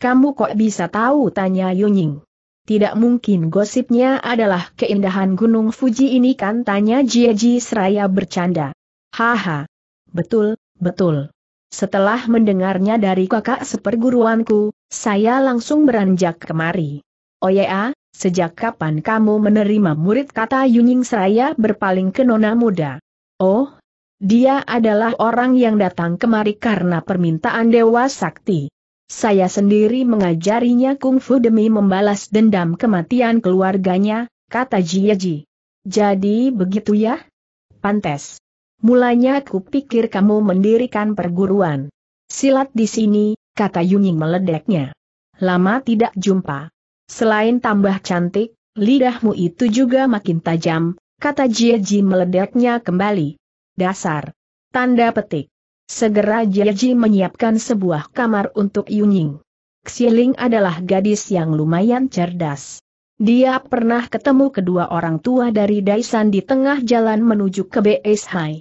kamu kok bisa tahu?" tanya Yunying. "Tidak mungkin gosipnya adalah keindahan Gunung Fuji ini kan?" tanya Jiaji seraya bercanda. "Haha, betul, betul. Setelah mendengarnya dari kakak seperguruanku, saya langsung beranjak kemari." "Oh ya, sejak kapan kamu menerima murid?" kata Yunying seraya berpaling ke nona muda. "Oh, dia adalah orang yang datang kemari karena permintaan Dewa Sakti. Saya sendiri mengajarinya kungfu demi membalas dendam kematian keluarganya," kata Jiaji. "Jadi begitu ya? Pantes. Mulanya kupikir kamu mendirikan perguruan silat di sini," kata Yunying meledeknya. "Lama tidak jumpa. Selain tambah cantik, lidahmu itu juga makin tajam," kata Jiaji meledeknya kembali. "Dasar." Tanda petik. Segera Jiaji menyiapkan sebuah kamar untuk Yunying. Xieling adalah gadis yang lumayan cerdas. Dia pernah ketemu kedua orang tua dari Daisan di tengah jalan menuju ke B S H I.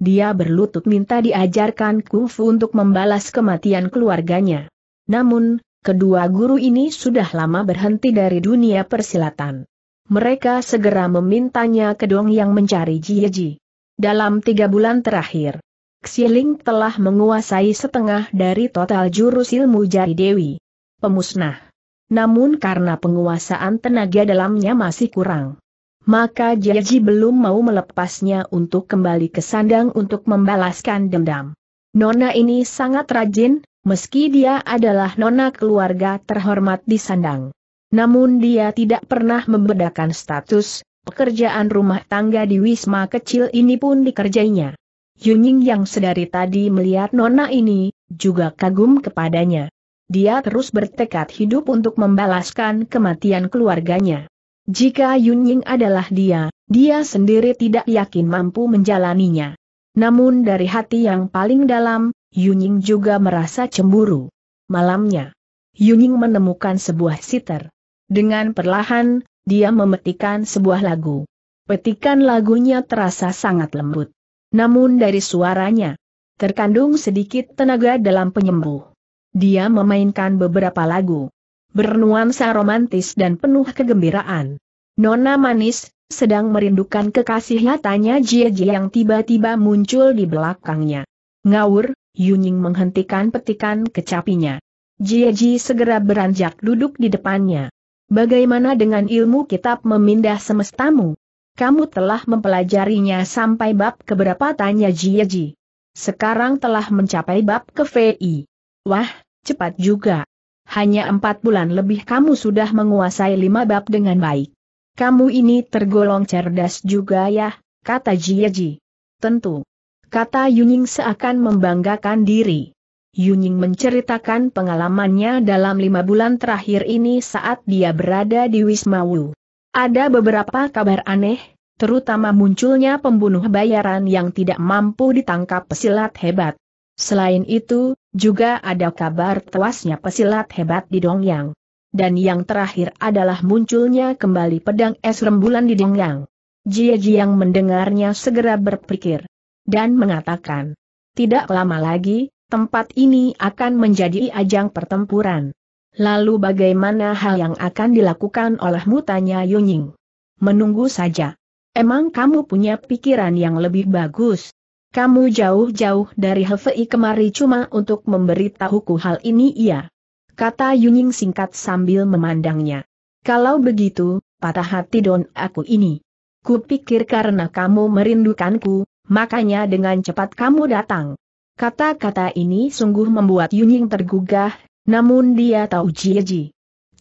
Dia berlutut minta diajarkan kungfu untuk membalas kematian keluarganya. Namun, kedua guru ini sudah lama berhenti dari dunia persilatan. Mereka segera memintanya ke Dongyang mencari Jiaji. Dalam tiga bulan terakhir, Xieling telah menguasai setengah dari total jurus ilmu Jari Dewi Pemusnah. Namun karena penguasaan tenaga dalamnya masih kurang, maka Jiaji belum mau melepasnya untuk kembali ke sandang untuk membalaskan dendam. Nona ini sangat rajin, meski dia adalah nona keluarga terhormat di sandang. Namun dia tidak pernah membedakan status, pekerjaan rumah tangga di wisma kecil ini pun dikerjainya. Yunying yang sedari tadi melihat nona ini, juga kagum kepadanya. Dia terus bertekad hidup untuk membalaskan kematian keluarganya. Jika Yunying adalah dia, dia sendiri tidak yakin mampu menjalaninya. Namun dari hati yang paling dalam, Yunying juga merasa cemburu. Malamnya, Yunying menemukan sebuah sitar. Dengan perlahan, dia memetikan sebuah lagu. Petikan lagunya terasa sangat lembut. Namun dari suaranya, terkandung sedikit tenaga dalam penyembuh. Dia memainkan beberapa lagu bernuansa romantis dan penuh kegembiraan. "Nona manis, sedang merindukan kekasihnya?" tanya Jiaji yang tiba-tiba muncul di belakangnya. "Ngawur," Yunying menghentikan petikan kecapinya. Jiaji segera beranjak duduk di depannya. "Bagaimana dengan ilmu kitab memindah semestamu? Kamu telah mempelajarinya sampai bab keberapa?" tanya Jiaji. "Sekarang telah mencapai bab ke V I. "Wah, cepat juga. Hanya empat bulan lebih kamu sudah menguasai lima bab dengan baik. Kamu ini tergolong cerdas juga ya," kata Jiaji. "Tentu," kata Yunying seakan membanggakan diri. Yunying menceritakan pengalamannya dalam lima bulan terakhir ini saat dia berada di Wisma Wu. Ada beberapa kabar aneh, terutama munculnya pembunuh bayaran yang tidak mampu ditangkap pesilat hebat. Selain itu, juga ada kabar tewasnya pesilat hebat di Dongyang. Dan yang terakhir adalah munculnya kembali pedang es rembulan di Dongyang. Jiaji yang mendengarnya segera berpikir dan mengatakan, tidak lama lagi, tempat ini akan menjadi ajang pertempuran. Lalu bagaimana hal yang akan dilakukan olehmu, tanya Yunying. Menunggu saja. Emang kamu punya pikiran yang lebih bagus? Kamu jauh-jauh dari Hefei kemari cuma untuk memberitahuku hal ini, iya? Kata Yunying singkat sambil memandangnya. Kalau begitu, patah hati don aku ini. Kupikir karena kamu merindukanku, makanya dengan cepat kamu datang. Kata-kata ini sungguh membuat Yunying tergugah, namun dia tahu Jiaji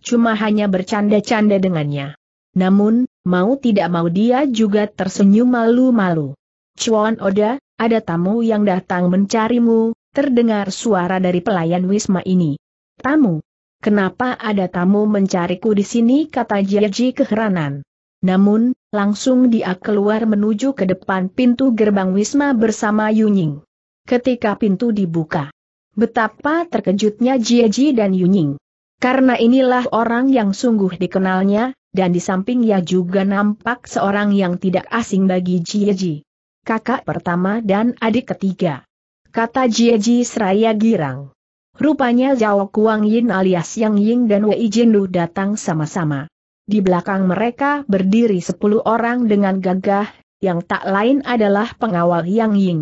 cuma hanya bercanda-canda dengannya. Namun, mau tidak mau dia juga tersenyum malu-malu. Chuan Oda, ada tamu yang datang mencarimu, terdengar suara dari pelayan wisma ini. Tamu? Kenapa ada tamu mencariku di sini, kata Jiaji keheranan. Namun, langsung dia keluar menuju ke depan pintu gerbang wisma bersama Yunying. Ketika pintu dibuka, betapa terkejutnya Jiaji dan Yunying. Karena inilah orang yang sungguh dikenalnya, dan di sampingnya juga nampak seorang yang tidak asing bagi Jiaji. Kakak pertama dan adik ketiga, kata Jiaji seraya girang. Rupanya Zhao Kuangyin alias Yang Ying dan Wei Jinlu datang sama-sama. Di belakang mereka berdiri sepuluh orang dengan gagah, yang tak lain adalah pengawal Yang Ying.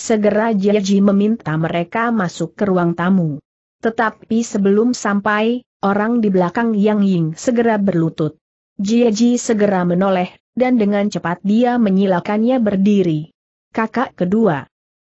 Segera Jiaji meminta mereka masuk ke ruang tamu. Tetapi sebelum sampai, orang di belakang Yang Ying segera berlutut. Jiaji segera menoleh, dan dengan cepat dia menyilakannya berdiri. Kakak kedua,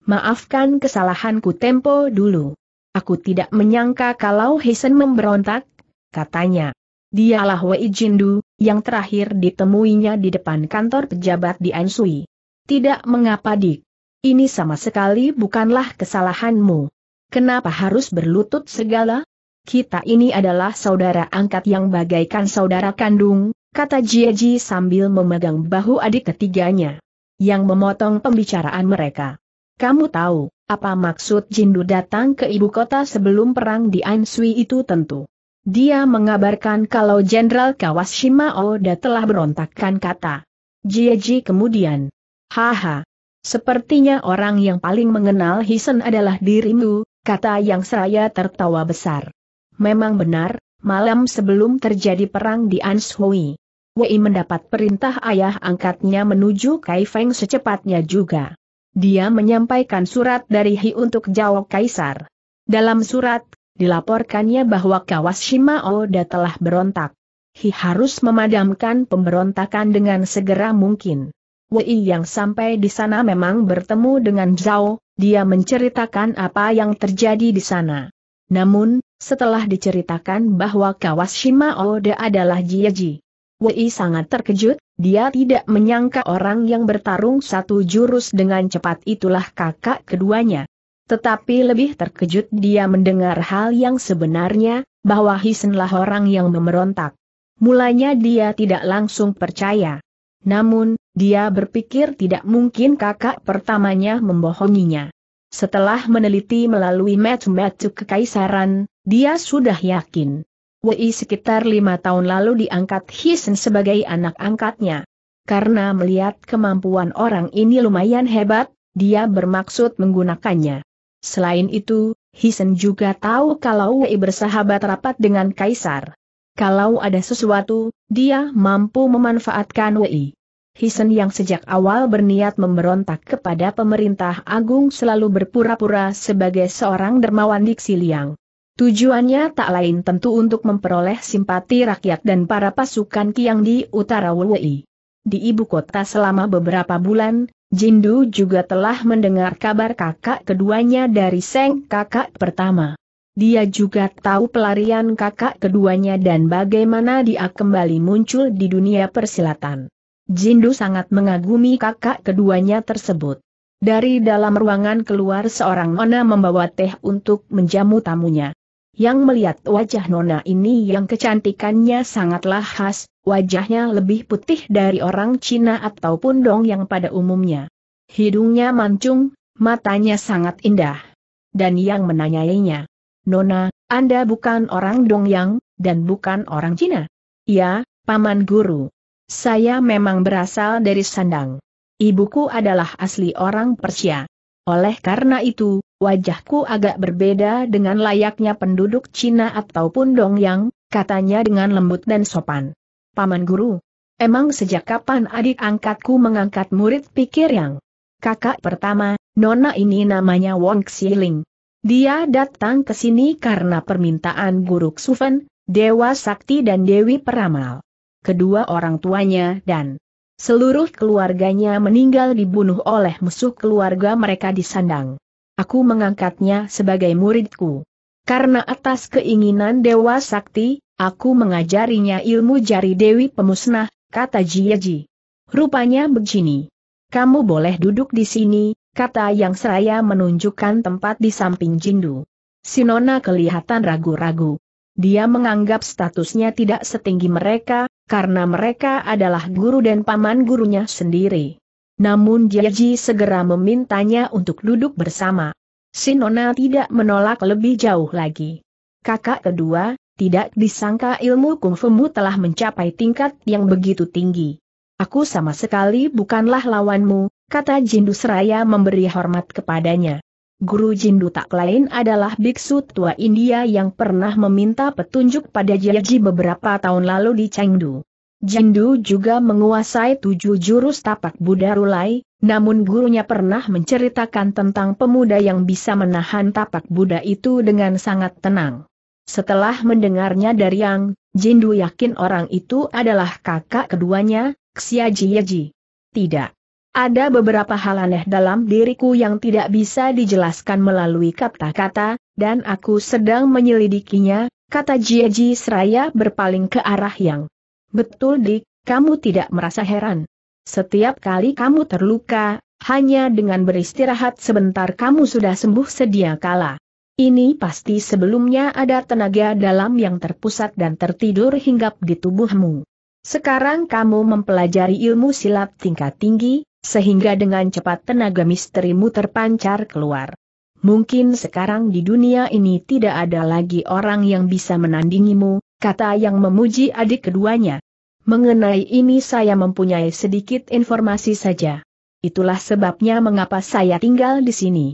maafkan kesalahanku tempo dulu. Aku tidak menyangka kalau Hisen memberontak, katanya. Dialah Wei Jinlu, yang terakhir ditemuinya di depan kantor pejabat di Ansui. Tidak mengapa, Dik. Ini sama sekali bukanlah kesalahanmu. Kenapa harus berlutut segala? Kita ini adalah saudara angkat yang bagaikan saudara kandung, kata Jiaji sambil memegang bahu adik ketiganya, yang memotong pembicaraan mereka. Kamu tahu, apa maksud Jinlu datang ke ibu kota sebelum perang di Ansui itu? Tentu. Dia mengabarkan kalau Jenderal Kawashima Oda telah berontakkan, kata Jiaji kemudian. Haha. Sepertinya orang yang paling mengenal Hisen adalah dirimu, kata yang seraya tertawa besar. Memang benar, malam sebelum terjadi perang di Anshui, Wei mendapat perintah ayah angkatnya menuju Kaifeng secepatnya juga. Dia menyampaikan surat dari Hi untuk Zhao Kaisar. Dalam surat, dilaporkannya bahwa Kawashima Oda telah berontak. Hi harus memadamkan pemberontakan dengan segera mungkin. Wei yang sampai di sana memang bertemu dengan Zhao, dia menceritakan apa yang terjadi di sana. Namun, setelah diceritakan bahwa Kawashima Oda adalah Jiaji, Wei sangat terkejut, dia tidak menyangka orang yang bertarung satu jurus dengan cepat itulah kakak keduanya. Tetapi lebih terkejut dia mendengar hal yang sebenarnya, bahwa Hisenlah orang yang memberontak. Mulanya dia tidak langsung percaya. Namun, dia berpikir tidak mungkin kakak pertamanya membohonginya. Setelah meneliti melalui matu-matu kekaisaran, dia sudah yakin. Wei sekitar lima tahun lalu diangkat Hisen sebagai anak angkatnya. Karena melihat kemampuan orang ini lumayan hebat, dia bermaksud menggunakannya. Selain itu, Hisen juga tahu kalau Wei bersahabat rapat dengan Kaisar. Kalau ada sesuatu, dia mampu memanfaatkan Wei. Hisen yang sejak awal berniat memberontak kepada pemerintah agung selalu berpura-pura sebagai seorang dermawan diksi liang. Tujuannya tak lain tentu untuk memperoleh simpati rakyat dan para pasukan Qiang di utara Wei. Di ibu kota selama beberapa bulan, Jinlu juga telah mendengar kabar kakak keduanya dari Seng kakak pertama. Dia juga tahu pelarian kakak keduanya dan bagaimana dia kembali muncul di dunia persilatan. Jinlu sangat mengagumi kakak keduanya tersebut. Dari dalam ruangan keluar seorang nona membawa teh untuk menjamu tamunya. Yang melihat wajah nona ini yang kecantikannya sangatlah khas, wajahnya lebih putih dari orang Cina ataupun Dongyang pada umumnya. Hidungnya mancung, matanya sangat indah. Dan yang menanyainya, "Nona, Anda bukan orang Dongyang, dan bukan orang Cina?" "Ya, Paman Guru. Saya memang berasal dari Sandang. Ibuku adalah asli orang Persia. Oleh karena itu, wajahku agak berbeda dengan layaknya penduduk Cina ataupun Dongyang," katanya dengan lembut dan sopan. "Paman Guru, emang sejak kapan adik angkatku mengangkat murid?" pikir Yang. "Kakak pertama, nona ini namanya Wang Xieling. Dia datang ke sini karena permintaan Guru Xufen, Dewa Sakti dan Dewi Peramal. Kedua orang tuanya dan seluruh keluarganya meninggal dibunuh oleh musuh keluarga mereka di Sandang. Aku mengangkatnya sebagai muridku. Karena atas keinginan Dewa Sakti, aku mengajarinya ilmu Jari Dewi Pemusnah," kata Jiaji. "Rupanya begini. Kamu boleh duduk di sini," kata Yang seraya menunjukkan tempat di samping Jindu. Si nona kelihatan ragu-ragu. Dia menganggap statusnya tidak setinggi mereka, karena mereka adalah guru dan paman gurunya sendiri. Namun Jiaji segera memintanya untuk duduk bersama. Si nona tidak menolak lebih jauh lagi. "Kakak kedua, tidak disangka ilmu kungfumu telah mencapai tingkat yang begitu tinggi. Aku sama sekali bukanlah lawanmu," kata Jindu seraya memberi hormat kepadanya. Guru Jindu tak lain adalah biksu tua India yang pernah meminta petunjuk pada Jiaji beberapa tahun lalu di Chengdu. Jindu juga menguasai tujuh jurus Tapak Buddha Rulai, namun gurunya pernah menceritakan tentang pemuda yang bisa menahan Tapak Buddha itu dengan sangat tenang. Setelah mendengarnya dari Yang, Jindu yakin orang itu adalah kakak keduanya, Xiajiaji. "Tidak. Ada beberapa hal aneh dalam diriku yang tidak bisa dijelaskan melalui kata-kata, dan aku sedang menyelidikinya," kata Jiaji seraya berpaling ke arah Yang. "Betul dik, kamu tidak merasa heran. Setiap kali kamu terluka, hanya dengan beristirahat sebentar kamu sudah sembuh sedia kala. Ini pasti sebelumnya ada tenaga dalam yang terpusat dan tertidur hinggap di tubuhmu. Sekarang kamu mempelajari ilmu silat tingkat tinggi, sehingga dengan cepat tenaga misterimu terpancar keluar. Mungkin sekarang di dunia ini tidak ada lagi orang yang bisa menandingimu," kata Yang memuji adik keduanya. "Mengenai ini saya mempunyai sedikit informasi saja. Itulah sebabnya mengapa saya tinggal di sini.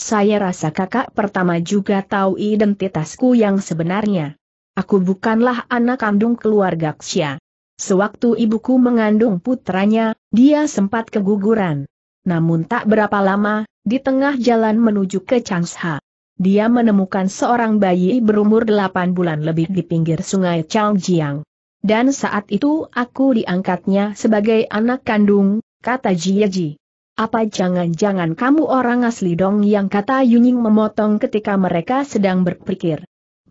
Saya rasa kakak pertama juga tahu identitasku yang sebenarnya. Aku bukanlah anak kandung keluarga Xia. Sewaktu ibuku mengandung putranya, dia sempat keguguran. Namun tak berapa lama, di tengah jalan menuju ke Changsha, dia menemukan seorang bayi berumur delapan bulan lebih di pinggir sungai Dongyang. Dan saat itu aku diangkatnya sebagai anak kandung," kata Jiaji. "Apa jangan-jangan kamu orang asli Dongyang?" kata Yunying memotong ketika mereka sedang berpikir.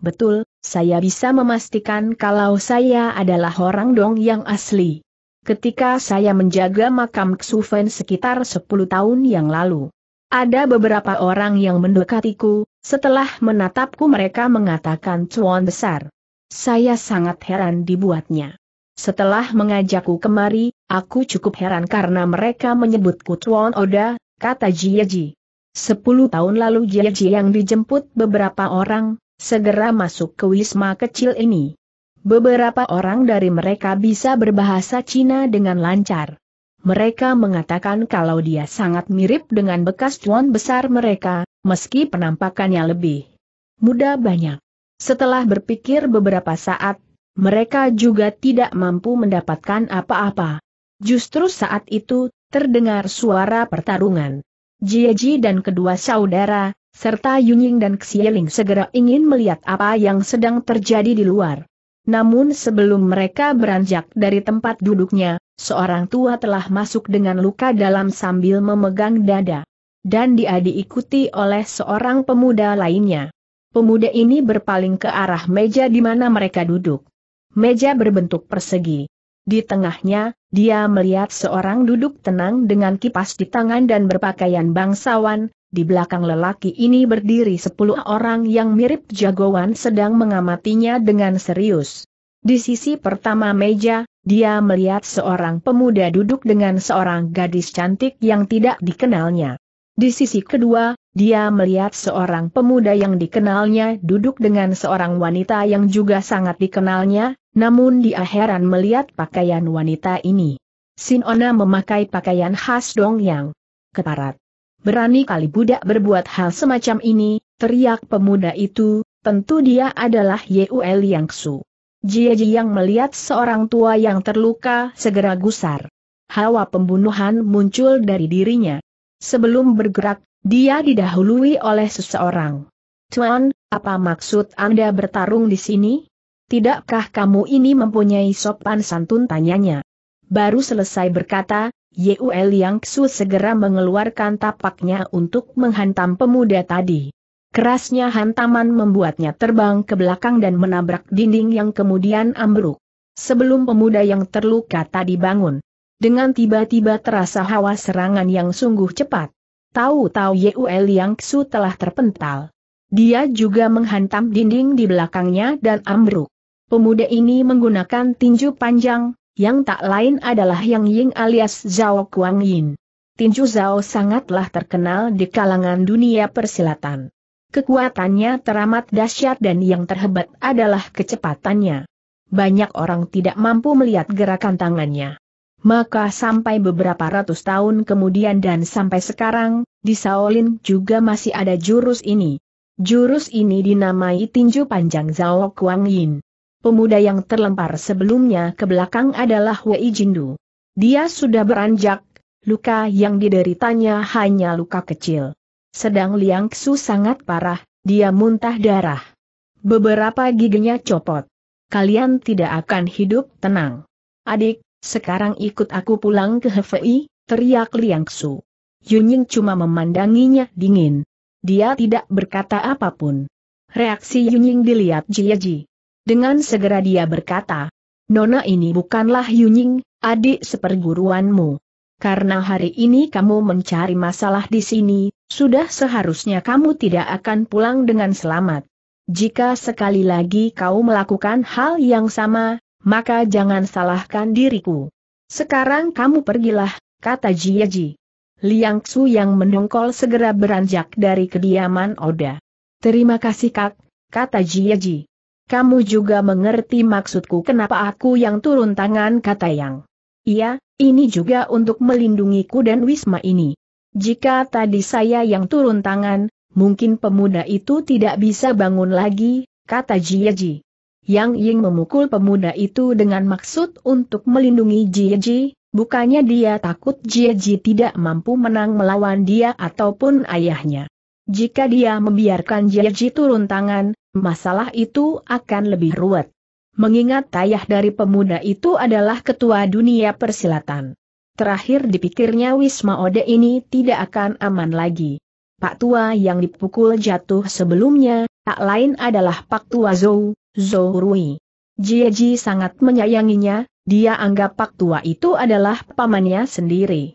"Betul, saya bisa memastikan kalau saya adalah orang Dongyang asli. Ketika saya menjaga makam Xufen sekitar sepuluh tahun yang lalu, ada beberapa orang yang mendekatiku, setelah menatapku mereka mengatakan cuan besar. Saya sangat heran dibuatnya. Setelah mengajakku kemari, aku cukup heran karena mereka menyebutku cuan Oda," kata Jiaji. sepuluh tahun lalu Jiaji yang dijemput beberapa orang, segera masuk ke wisma kecil ini. Beberapa orang dari mereka bisa berbahasa Cina dengan lancar. Mereka mengatakan kalau dia sangat mirip dengan bekas tuan besar mereka, meski penampakannya lebih muda banyak. Setelah berpikir beberapa saat, mereka juga tidak mampu mendapatkan apa-apa. Justru saat itu, terdengar suara pertarungan. Jiaji dan kedua saudara, serta Yunying dan Xieling segera ingin melihat apa yang sedang terjadi di luar. Namun sebelum mereka beranjak dari tempat duduknya, seorang tua telah masuk dengan luka dalam sambil memegang dada. Dan dia diikuti oleh seorang pemuda lainnya. Pemuda ini berpaling ke arah meja di mana mereka duduk. Meja berbentuk persegi. Di tengahnya, dia melihat seorang duduk tenang dengan kipas di tangan dan berpakaian bangsawan. Di belakang lelaki ini berdiri sepuluh orang yang mirip jagoan sedang mengamatinya dengan serius. Di sisi pertama meja, dia melihat seorang pemuda duduk dengan seorang gadis cantik yang tidak dikenalnya. Di sisi kedua, dia melihat seorang pemuda yang dikenalnya duduk dengan seorang wanita yang juga sangat dikenalnya, namun dia heran melihat pakaian wanita ini. Sinona memakai pakaian khas Dongyang. Keparat. Berani kali budak berbuat hal semacam ini, teriak pemuda itu, tentu dia adalah Yue Liang Su. Jiaji yang melihat seorang tua yang terluka segera gusar. Hawa pembunuhan muncul dari dirinya. Sebelum bergerak, dia didahului oleh seseorang. "Tuan, apa maksud Anda bertarung di sini? Tidakkah kamu ini mempunyai sopan santun?" tanyanya. Baru selesai berkata, Yue Liang Su segera mengeluarkan tapaknya untuk menghantam pemuda tadi. Kerasnya hantaman membuatnya terbang ke belakang dan menabrak dinding yang kemudian ambruk. Sebelum pemuda yang terluka tadi bangun, dengan tiba-tiba terasa hawa serangan yang sungguh cepat. Tahu-tahu Yue Liang Su telah terpental. Dia juga menghantam dinding di belakangnya dan ambruk. Pemuda ini menggunakan tinju panjang, yang tak lain adalah Yang Ying alias Zhao Kuangyin. Tinju Zhao sangatlah terkenal di kalangan dunia persilatan. Kekuatannya teramat dahsyat dan yang terhebat adalah kecepatannya. Banyak orang tidak mampu melihat gerakan tangannya. Maka sampai beberapa ratus tahun kemudian dan sampai sekarang, di Shaolin juga masih ada jurus ini. Jurus ini dinamai tinju panjang Zhao Kuangyin. Pemuda yang terlempar sebelumnya ke belakang adalah Wei Jinlu. Dia sudah beranjak, luka yang dideritanya hanya luka kecil. Sedang Liang Su sangat parah, dia muntah darah. Beberapa giginya copot. "Kalian tidak akan hidup tenang. Adik, sekarang ikut aku pulang ke Hefei," teriak Liang Su. Yunying cuma memandanginya dingin. Dia tidak berkata apapun. Reaksi Yunying dilihat Jiaji. Dengan segera dia berkata, "Nona ini bukanlah Yunying, adik seperguruanmu. Karena hari ini kamu mencari masalah di sini, sudah seharusnya kamu tidak akan pulang dengan selamat. Jika sekali lagi kau melakukan hal yang sama, maka jangan salahkan diriku. Sekarang kamu pergilah," kata Jiaji. Liang Su yang mendongkol segera beranjak dari kediaman Oda. "Terima kasih Kak," kata Jiaji. "Kamu juga mengerti maksudku kenapa aku yang turun tangan," kata Yang. "Iya. Ini juga untuk melindungiku dan Wisma ini. Jika tadi saya yang turun tangan, mungkin pemuda itu tidak bisa bangun lagi," kata Jiaji. Yang Ying memukul pemuda itu dengan maksud untuk melindungi Jiaji, bukannya dia takut Jiaji tidak mampu menang melawan dia ataupun ayahnya. Jika dia membiarkan Jiaji turun tangan, masalah itu akan lebih ruwet. Mengingat ayah dari pemuda itu adalah ketua dunia persilatan. Terakhir dipikirnya Wisma Oda ini tidak akan aman lagi. Pak Tua yang dipukul jatuh sebelumnya, tak lain adalah Pak Tua Zhou, Zhou Rui. Jiaji sangat menyayanginya, dia anggap Pak Tua itu adalah pamannya sendiri.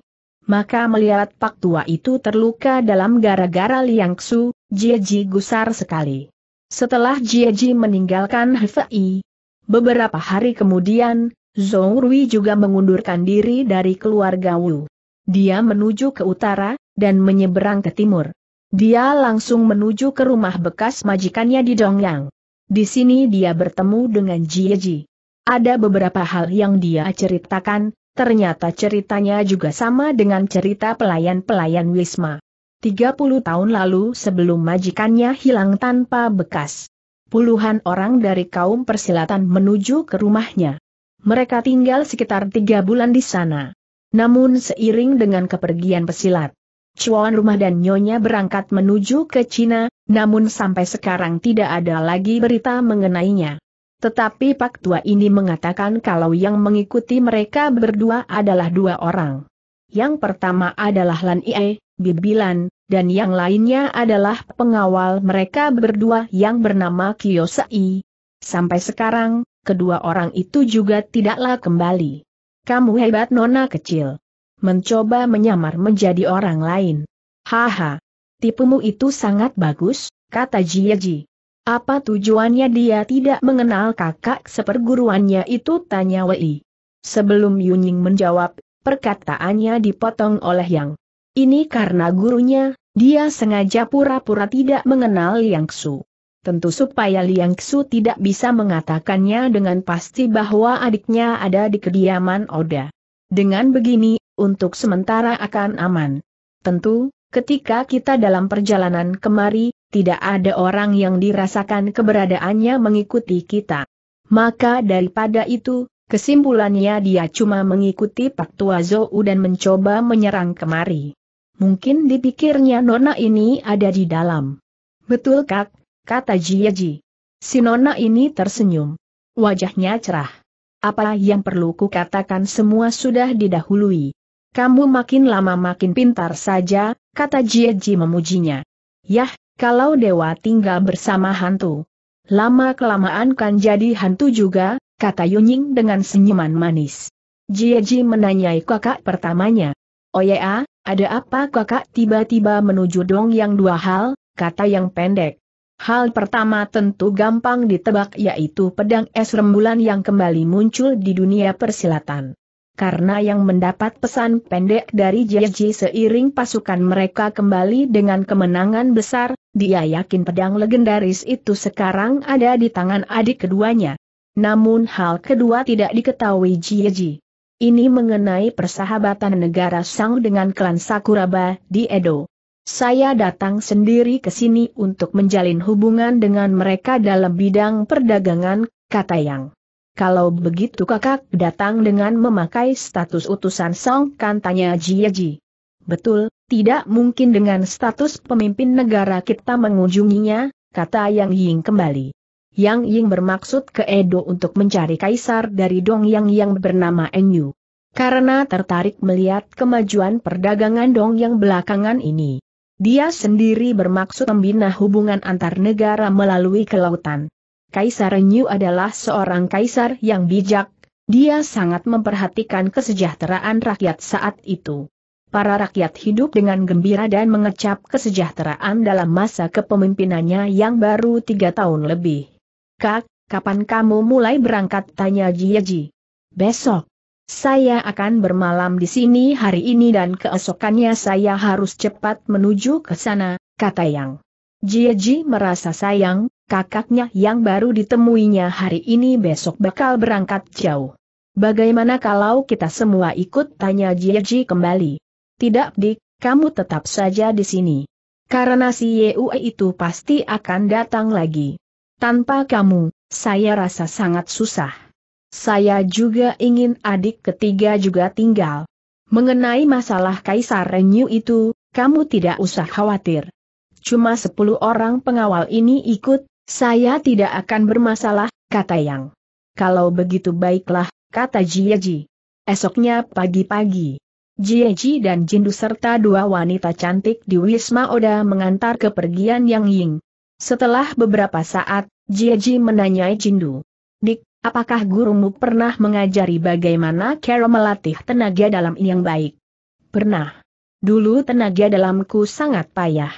Maka melihat Pak Tua itu terluka dalam gara-gara Liang Su, Jiaji gusar sekali. Setelah Jiaji meninggalkan Hefei, beberapa hari kemudian, Zhou Rui juga mengundurkan diri dari keluarga Wu. Dia menuju ke utara, dan menyeberang ke timur. Dia langsung menuju ke rumah bekas majikannya di Dongyang. Di sini dia bertemu dengan Jiaji. Ada beberapa hal yang dia ceritakan, ternyata ceritanya juga sama dengan cerita pelayan-pelayan Wisma. tiga puluh tahun lalu sebelum majikannya hilang tanpa bekas. Puluhan orang dari kaum persilatan menuju ke rumahnya. Mereka tinggal sekitar tiga bulan di sana. Namun seiring dengan kepergian pesilat, cuan rumah dan nyonya berangkat menuju ke Cina, namun sampai sekarang tidak ada lagi berita mengenainya. Tetapi Pak Tua ini mengatakan kalau yang mengikuti mereka berdua adalah dua orang. Yang pertama adalah Lan Ie, Bibilan, dan yang lainnya adalah pengawal mereka berdua yang bernama Kiyosai. Sampai sekarang, kedua orang itu juga tidaklah kembali. Kamu hebat nona kecil. Mencoba menyamar menjadi orang lain. Haha. Tipumu itu sangat bagus, kata Jiaji. Apa tujuannya dia tidak mengenal kakak seperguruannya itu, tanya Wei. Sebelum Yunying menjawab, perkataannya dipotong oleh Yang. Ini karena gurunya, dia sengaja pura-pura tidak mengenal Liang Su. Tentu supaya Liang Su tidak bisa mengatakannya dengan pasti bahwa adiknya ada di kediaman Oda. Dengan begini, untuk sementara akan aman. Tentu, ketika kita dalam perjalanan kemari, tidak ada orang yang dirasakan keberadaannya mengikuti kita. Maka daripada itu, kesimpulannya dia cuma mengikuti Pak Tua Zou dan mencoba menyerang kemari. Mungkin dipikirnya nona ini ada di dalam. Betul kak, kata Jiaji. Si nona ini tersenyum. Wajahnya cerah. Apa yang perlu ku katakan semua sudah didahului. Kamu makin lama makin pintar saja, kata Jiaji memujinya. Yah, kalau dewa tinggal bersama hantu. Lama-kelamaan kan jadi hantu juga, kata Yunying dengan senyuman manis. Jiaji menanyai kakak pertamanya. Oh ya, ada apa kakak tiba-tiba menuju Dongyang? Dua hal, kata yang pendek. Hal pertama tentu gampang ditebak, yaitu pedang es rembulan yang kembali muncul di dunia persilatan. Karena yang mendapat pesan pendek dari Jiaji seiring pasukan mereka kembali dengan kemenangan besar, dia yakin pedang legendaris itu sekarang ada di tangan adik keduanya. Namun hal kedua tidak diketahui Jiaji. Ini mengenai persahabatan negara Sang dengan klan Sakuraba di Edo. Saya datang sendiri ke sini untuk menjalin hubungan dengan mereka dalam bidang perdagangan, kata Yang. Kalau begitu kakak datang dengan memakai status utusan Sang, kan, tanya Jiaji. Betul, tidak mungkin dengan status pemimpin negara kita mengunjunginya, kata Yang Ying kembali. Yang Ying bermaksud ke Edo untuk mencari kaisar dari Dongyang yang bernama Enyu. Karena tertarik melihat kemajuan perdagangan Dongyang belakangan ini, dia sendiri bermaksud membina hubungan antar negara melalui kelautan. Kaisar Enyu adalah seorang kaisar yang bijak, dia sangat memperhatikan kesejahteraan rakyat saat itu. Para rakyat hidup dengan gembira dan mengecap kesejahteraan dalam masa kepemimpinannya yang baru tiga tahun lebih. Kak, kapan kamu mulai berangkat? Tanya Jiaji. Besok. Saya akan bermalam di sini hari ini dan keesokannya saya harus cepat menuju ke sana, kata Yang. Jiaji merasa sayang, kakaknya yang baru ditemuinya hari ini besok bakal berangkat jauh. Bagaimana kalau kita semua ikut? Tanya Jiaji kembali. Tidak dik, kamu tetap saja di sini. Karena si Yue itu pasti akan datang lagi. Tanpa kamu, saya rasa sangat susah. Saya juga ingin adik ketiga juga tinggal. Mengenai masalah Kaisar Renyu itu, kamu tidak usah khawatir. Cuma sepuluh orang pengawal ini ikut, saya tidak akan bermasalah, kata Yang. Kalau begitu baiklah, kata Jiaji. Esoknya pagi-pagi, Jiaji dan Jindu serta dua wanita cantik di Wisma Oda mengantar kepergian Yang Ying. Setelah beberapa saat, Jiaji menanyai Jindu. Dik, apakah gurumu pernah mengajari bagaimana cara melatih tenaga dalam yang baik? Pernah. Dulu tenaga dalamku sangat payah.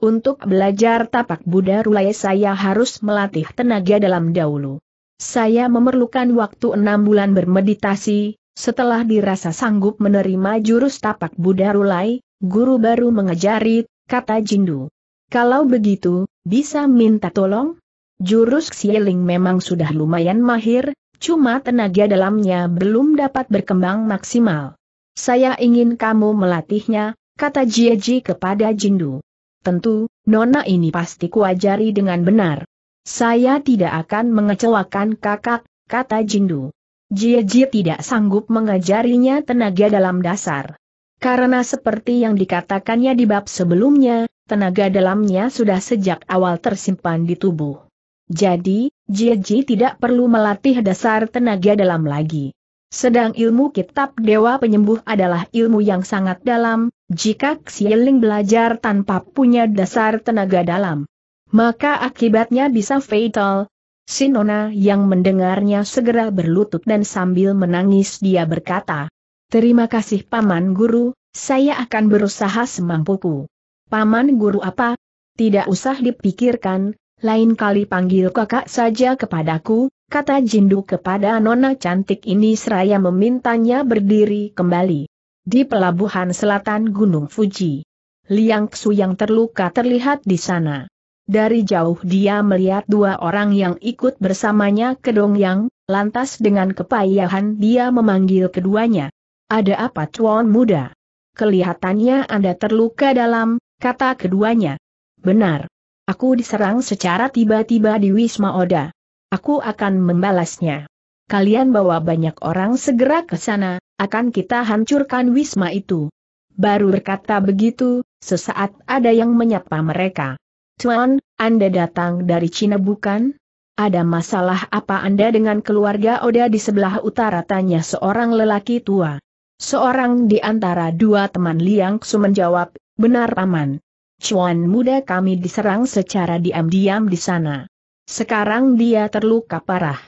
Untuk belajar tapak Buddha Rulai saya harus melatih tenaga dalam dahulu. Saya memerlukan waktu enam bulan bermeditasi, setelah dirasa sanggup menerima jurus tapak Buddha Rulai, guru baru mengajari, kata Jindu. Kalau begitu, bisa minta tolong? Jurus Xieling memang sudah lumayan mahir, cuma tenaga dalamnya belum dapat berkembang maksimal. Saya ingin kamu melatihnya, kata Jiaji kepada Jindu. Tentu, nona ini pasti kuajari dengan benar. Saya tidak akan mengecewakan kakak, kata Jindu. Jiaji tidak sanggup mengajarinya tenaga dalam dasar. Karena seperti yang dikatakannya di bab sebelumnya, tenaga dalamnya sudah sejak awal tersimpan di tubuh. Jadi, Jiaji tidak perlu melatih dasar tenaga dalam lagi. Sedang ilmu kitab Dewa Penyembuh adalah ilmu yang sangat dalam, jika Xieling belajar tanpa punya dasar tenaga dalam, maka akibatnya bisa fatal. Si Nona yang mendengarnya segera berlutut dan sambil menangis dia berkata, "Terima kasih Paman Guru, saya akan berusaha semampuku." "Paman Guru apa? Tidak usah dipikirkan, lain kali panggil kakak saja kepadaku," kata Jindu kepada Nona cantik ini seraya memintanya berdiri kembali. Di pelabuhan selatan Gunung Fuji, Liang Su yang terluka terlihat di sana. Dari jauh dia melihat dua orang yang ikut bersamanya ke Dongyang, lantas dengan kepayahan dia memanggil keduanya. "Ada apa tuan muda? Kelihatannya Anda terluka dalam," kata keduanya. "Benar. Aku diserang secara tiba-tiba di Wisma Oda. Aku akan membalasnya. Kalian bawa banyak orang segera ke sana, akan kita hancurkan wisma itu." Baru berkata begitu, sesaat ada yang menyapa mereka. "Tuan, Anda datang dari Cina bukan? Ada masalah apa Anda dengan keluarga Oda di sebelah utara?" tanya seorang lelaki tua. Seorang di antara dua teman Liang Su menjawab, "Benar Paman. Cuan muda kami diserang secara diam-diam di sana. Sekarang dia terluka parah."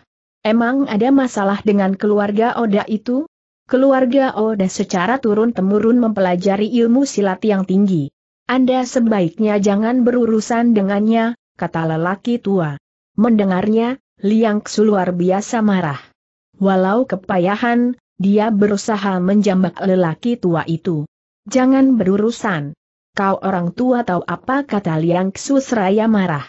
"Emang ada masalah dengan keluarga Oda itu?" "Keluarga Oda secara turun-temurun mempelajari ilmu silat yang tinggi. Anda sebaiknya jangan berurusan dengannya," kata lelaki tua. Mendengarnya, Liang Su luar biasa marah. Walau kepayahan, dia berusaha menjambak lelaki tua itu. "Jangan berurusan. Kau orang tua tahu apa?" kata Liang Su seraya marah.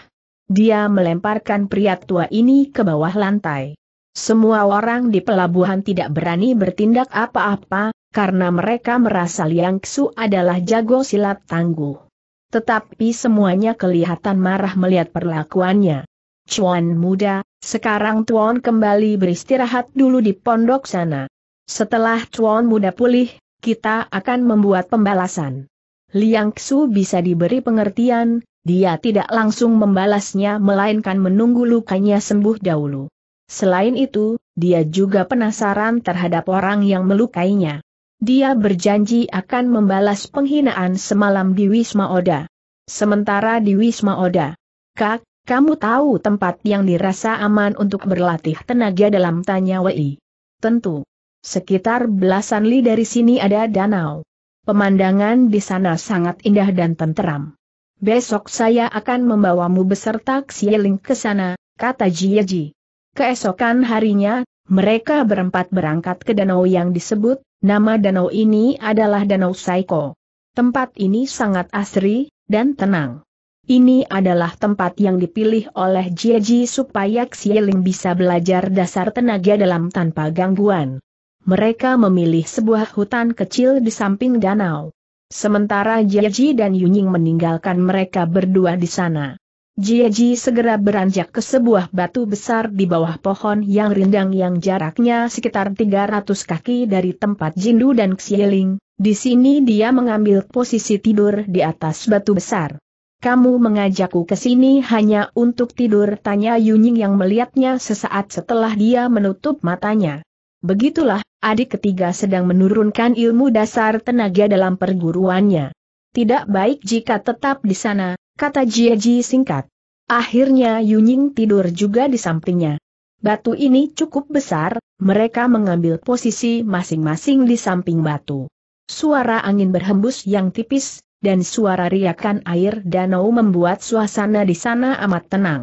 Dia melemparkan pria tua ini ke bawah lantai. Semua orang di pelabuhan tidak berani bertindak apa-apa, karena mereka merasa Liang Su adalah jago silat tangguh. Tetapi semuanya kelihatan marah melihat perlakuannya. "Cuan muda, sekarang tuan kembali beristirahat dulu di pondok sana. Setelah tuan muda pulih, kita akan membuat pembalasan." Liang Su bisa diberi pengertian. Dia tidak langsung membalasnya melainkan menunggu lukanya sembuh dahulu. Selain itu, dia juga penasaran terhadap orang yang melukainya. Dia berjanji akan membalas penghinaan semalam di Wisma Oda. Sementara di Wisma Oda, "Kak, kamu tahu tempat yang dirasa aman untuk berlatih tenaga dalam?" tanya Wei. "Tentu. Sekitar belasan li dari sini ada danau. Pemandangan di sana sangat indah dan tenteram. Besok saya akan membawamu beserta Xieling ke sana," kata Jiaji. Keesokan harinya, mereka berempat berangkat ke danau yang disebut. Nama danau ini adalah Danau Saiko. Tempat ini sangat asri dan tenang. Ini adalah tempat yang dipilih oleh Jiaji supaya Xieling bisa belajar dasar tenaga dalam tanpa gangguan. Mereka memilih sebuah hutan kecil di samping danau. Sementara Jiaji dan Yunying meninggalkan mereka berdua di sana. Jiaji segera beranjak ke sebuah batu besar di bawah pohon yang rindang yang jaraknya sekitar tiga ratus kaki dari tempat Jindu dan Xieling. Di sini dia mengambil posisi tidur di atas batu besar. "Kamu mengajakku ke sini hanya untuk tidur?" tanya Yunying yang melihatnya sesaat setelah dia menutup matanya. Begitulah, adik ketiga sedang menurunkan ilmu dasar tenaga dalam perguruannya. "Tidak baik jika tetap di sana," kata Jiaji singkat. Akhirnya Yunying tidur juga di sampingnya. Batu ini cukup besar, mereka mengambil posisi masing-masing di samping batu. Suara angin berhembus yang tipis, dan suara riakan air danau membuat suasana di sana amat tenang.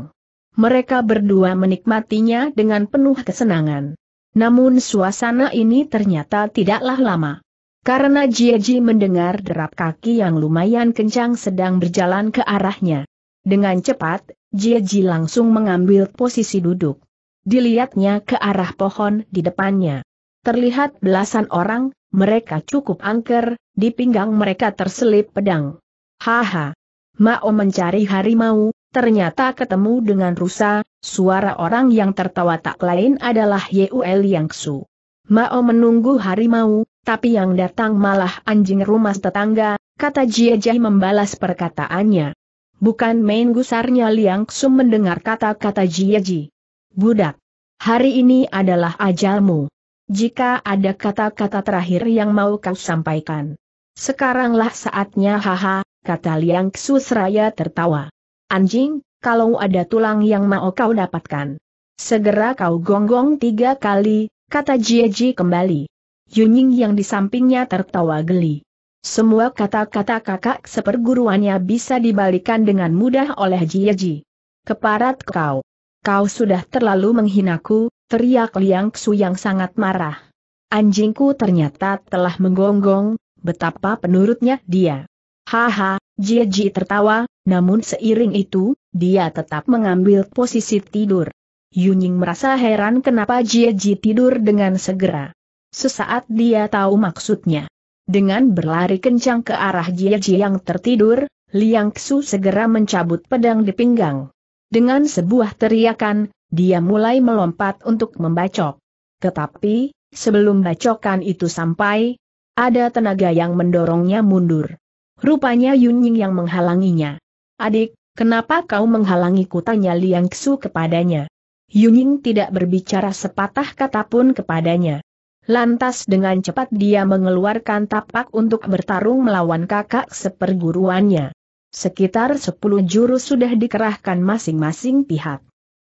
Mereka berdua menikmatinya dengan penuh kesenangan. Namun suasana ini ternyata tidaklah lama. Karena Jiaji mendengar derap kaki yang lumayan kencang sedang berjalan ke arahnya. Dengan cepat, Jiaji langsung mengambil posisi duduk. Dilihatnya ke arah pohon di depannya. Terlihat belasan orang, mereka cukup angker, di pinggang mereka terselip pedang. "Haha, Mao mencari harimau, ternyata ketemu dengan rusa." Suara orang yang tertawa tak lain adalah Yue Liang Su. "Mao menunggu harimau, tapi yang datang malah anjing rumah tetangga," kata Jiaji membalas perkataannya. Bukan main gusarnya Liang Su mendengar kata-kata Jiaji. "Budak, hari ini adalah ajalmu. Jika ada kata-kata terakhir yang mau kau sampaikan, sekaranglah saatnya." "Haha," kata Liang Su seraya tertawa. "Anjing, kalau ada tulang yang mau kau dapatkan, Segera kau gonggong tiga kali, kata Jiaji kembali. Yunying yang di sampingnya tertawa geli. Semua kata-kata kakak seperguruannya bisa dibalikan dengan mudah oleh Jiaji. Keparat kau. Kau sudah terlalu menghinaku, teriak Liang Su yang sangat marah. Anjingku ternyata telah menggonggong, betapa penurutnya dia. Haha, Jiaji tertawa, namun seiring itu, dia tetap mengambil posisi tidur. Yunying merasa heran kenapa Jiaji tidur dengan segera. Sesaat dia tahu maksudnya. Dengan berlari kencang ke arah Jiaji yang tertidur, Liang Su segera mencabut pedang di pinggang. Dengan sebuah teriakan, dia mulai melompat untuk membacok. Tetapi, sebelum bacokan itu sampai, ada tenaga yang mendorongnya mundur. Rupanya Yunying yang menghalanginya. "Adik, kenapa kau menghalangiku?" tanya Liang Su kepadanya. Yunying tidak berbicara sepatah kata pun kepadanya. Lantas dengan cepat dia mengeluarkan tapak untuk bertarung melawan kakak seperguruannya. Sekitar sepuluh jurus sudah dikerahkan masing-masing pihak.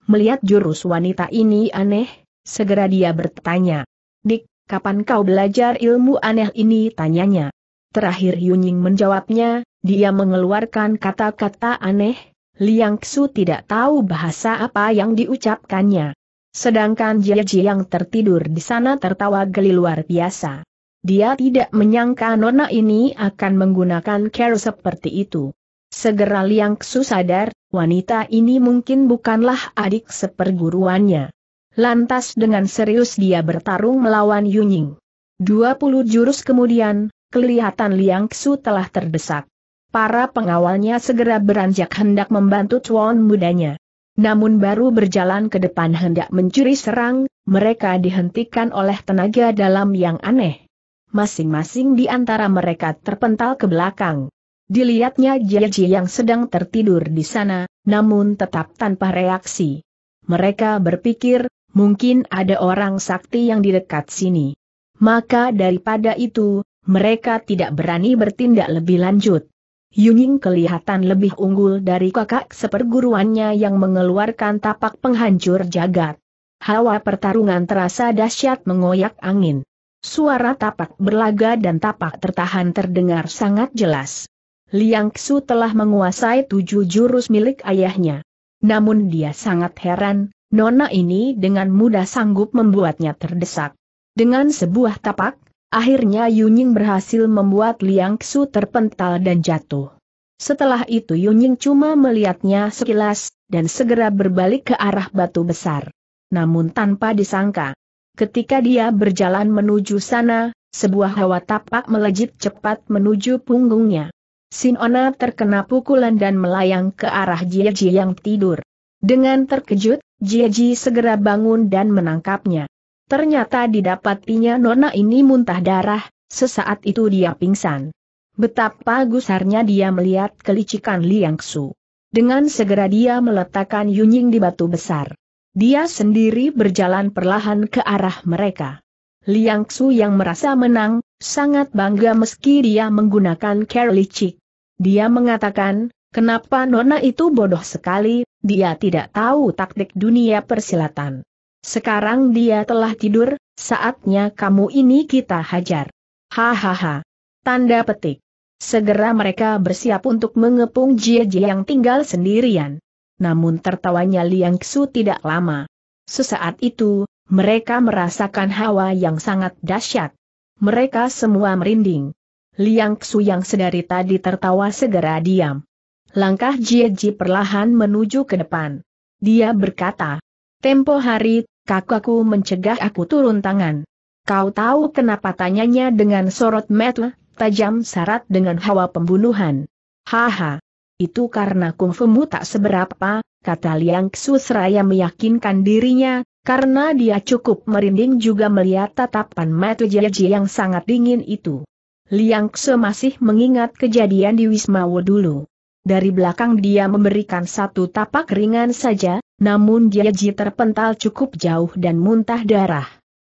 Melihat jurus wanita ini aneh, segera dia bertanya. "Dik, kapan kau belajar ilmu aneh ini?" tanyanya. Terakhir Yunying menjawabnya, dia mengeluarkan kata-kata aneh, Liang Su tidak tahu bahasa apa yang diucapkannya. Sedangkan Jiaji yang tertidur di sana tertawa geli luar biasa. Dia tidak menyangka nona ini akan menggunakan cara seperti itu. Segera Liang Su sadar, wanita ini mungkin bukanlah adik seperguruannya. Lantas dengan serius dia bertarung melawan Yunying. dua puluh jurus kemudian, kelihatan Liang Su telah terdesak. Para pengawalnya segera beranjak hendak membantu tuan mudanya. Namun baru berjalan ke depan hendak mencuri serang, mereka dihentikan oleh tenaga dalam yang aneh. Masing-masing di antara mereka terpental ke belakang. Dilihatnya Jiaji yang sedang tertidur di sana, namun tetap tanpa reaksi. Mereka berpikir, mungkin ada orang sakti yang di dekat sini. Maka daripada itu, mereka tidak berani bertindak lebih lanjut. Yunying kelihatan lebih unggul dari kakak seperguruannya yang mengeluarkan tapak penghancur jagat. Hawa pertarungan terasa dahsyat mengoyak angin. Suara tapak berlaga dan tapak tertahan terdengar sangat jelas. Liang Su telah menguasai tujuh jurus milik ayahnya. Namun dia sangat heran, nona ini dengan mudah sanggup membuatnya terdesak. Dengan sebuah tapak, akhirnya Yunying berhasil membuat Liang Su terpental dan jatuh. Setelah itu Yunying cuma melihatnya sekilas, dan segera berbalik ke arah batu besar. Namun tanpa disangka, ketika dia berjalan menuju sana, sebuah hawa tapak melejit cepat menuju punggungnya. Sinona terkena pukulan dan melayang ke arah Jiaji yang tidur. Dengan terkejut, Jiaji segera bangun dan menangkapnya. Ternyata didapatinya nona ini muntah darah, sesaat itu dia pingsan. Betapa gusarnya dia melihat kelicikan Liang Su. Dengan segera dia meletakkan Yunying di batu besar. Dia sendiri berjalan perlahan ke arah mereka. Liang Su yang merasa menang, sangat bangga meski dia menggunakan cara licik. Dia mengatakan, kenapa nona itu bodoh sekali, dia tidak tahu taktik dunia persilatan. Sekarang dia telah tidur, saatnya kamu ini kita hajar. Hahaha. Tanda petik. Segera mereka bersiap untuk mengepung Jiaji yang tinggal sendirian. Namun tertawanya Liang Su tidak lama. Sesaat itu, mereka merasakan hawa yang sangat dahsyat. Mereka semua merinding. Liang Su yang sedari tadi tertawa segera diam. Langkah Jiaji perlahan menuju ke depan. Dia berkata, "Tempo hari, kakakku mencegah aku turun tangan. Kau tahu kenapa?" tanyanya dengan sorot mata tajam syarat dengan hawa pembunuhan. "Haha, itu karena kungfumu tak seberapa," kata Liang Su seraya meyakinkan dirinya. Karena dia cukup merinding juga melihat tatapan mata Jiaji yang sangat dingin itu. Liang Su masih mengingat kejadian di Wisma Wo dulu. Dari belakang dia memberikan satu tapak ringan saja, namun Jiaji terpental cukup jauh dan muntah darah.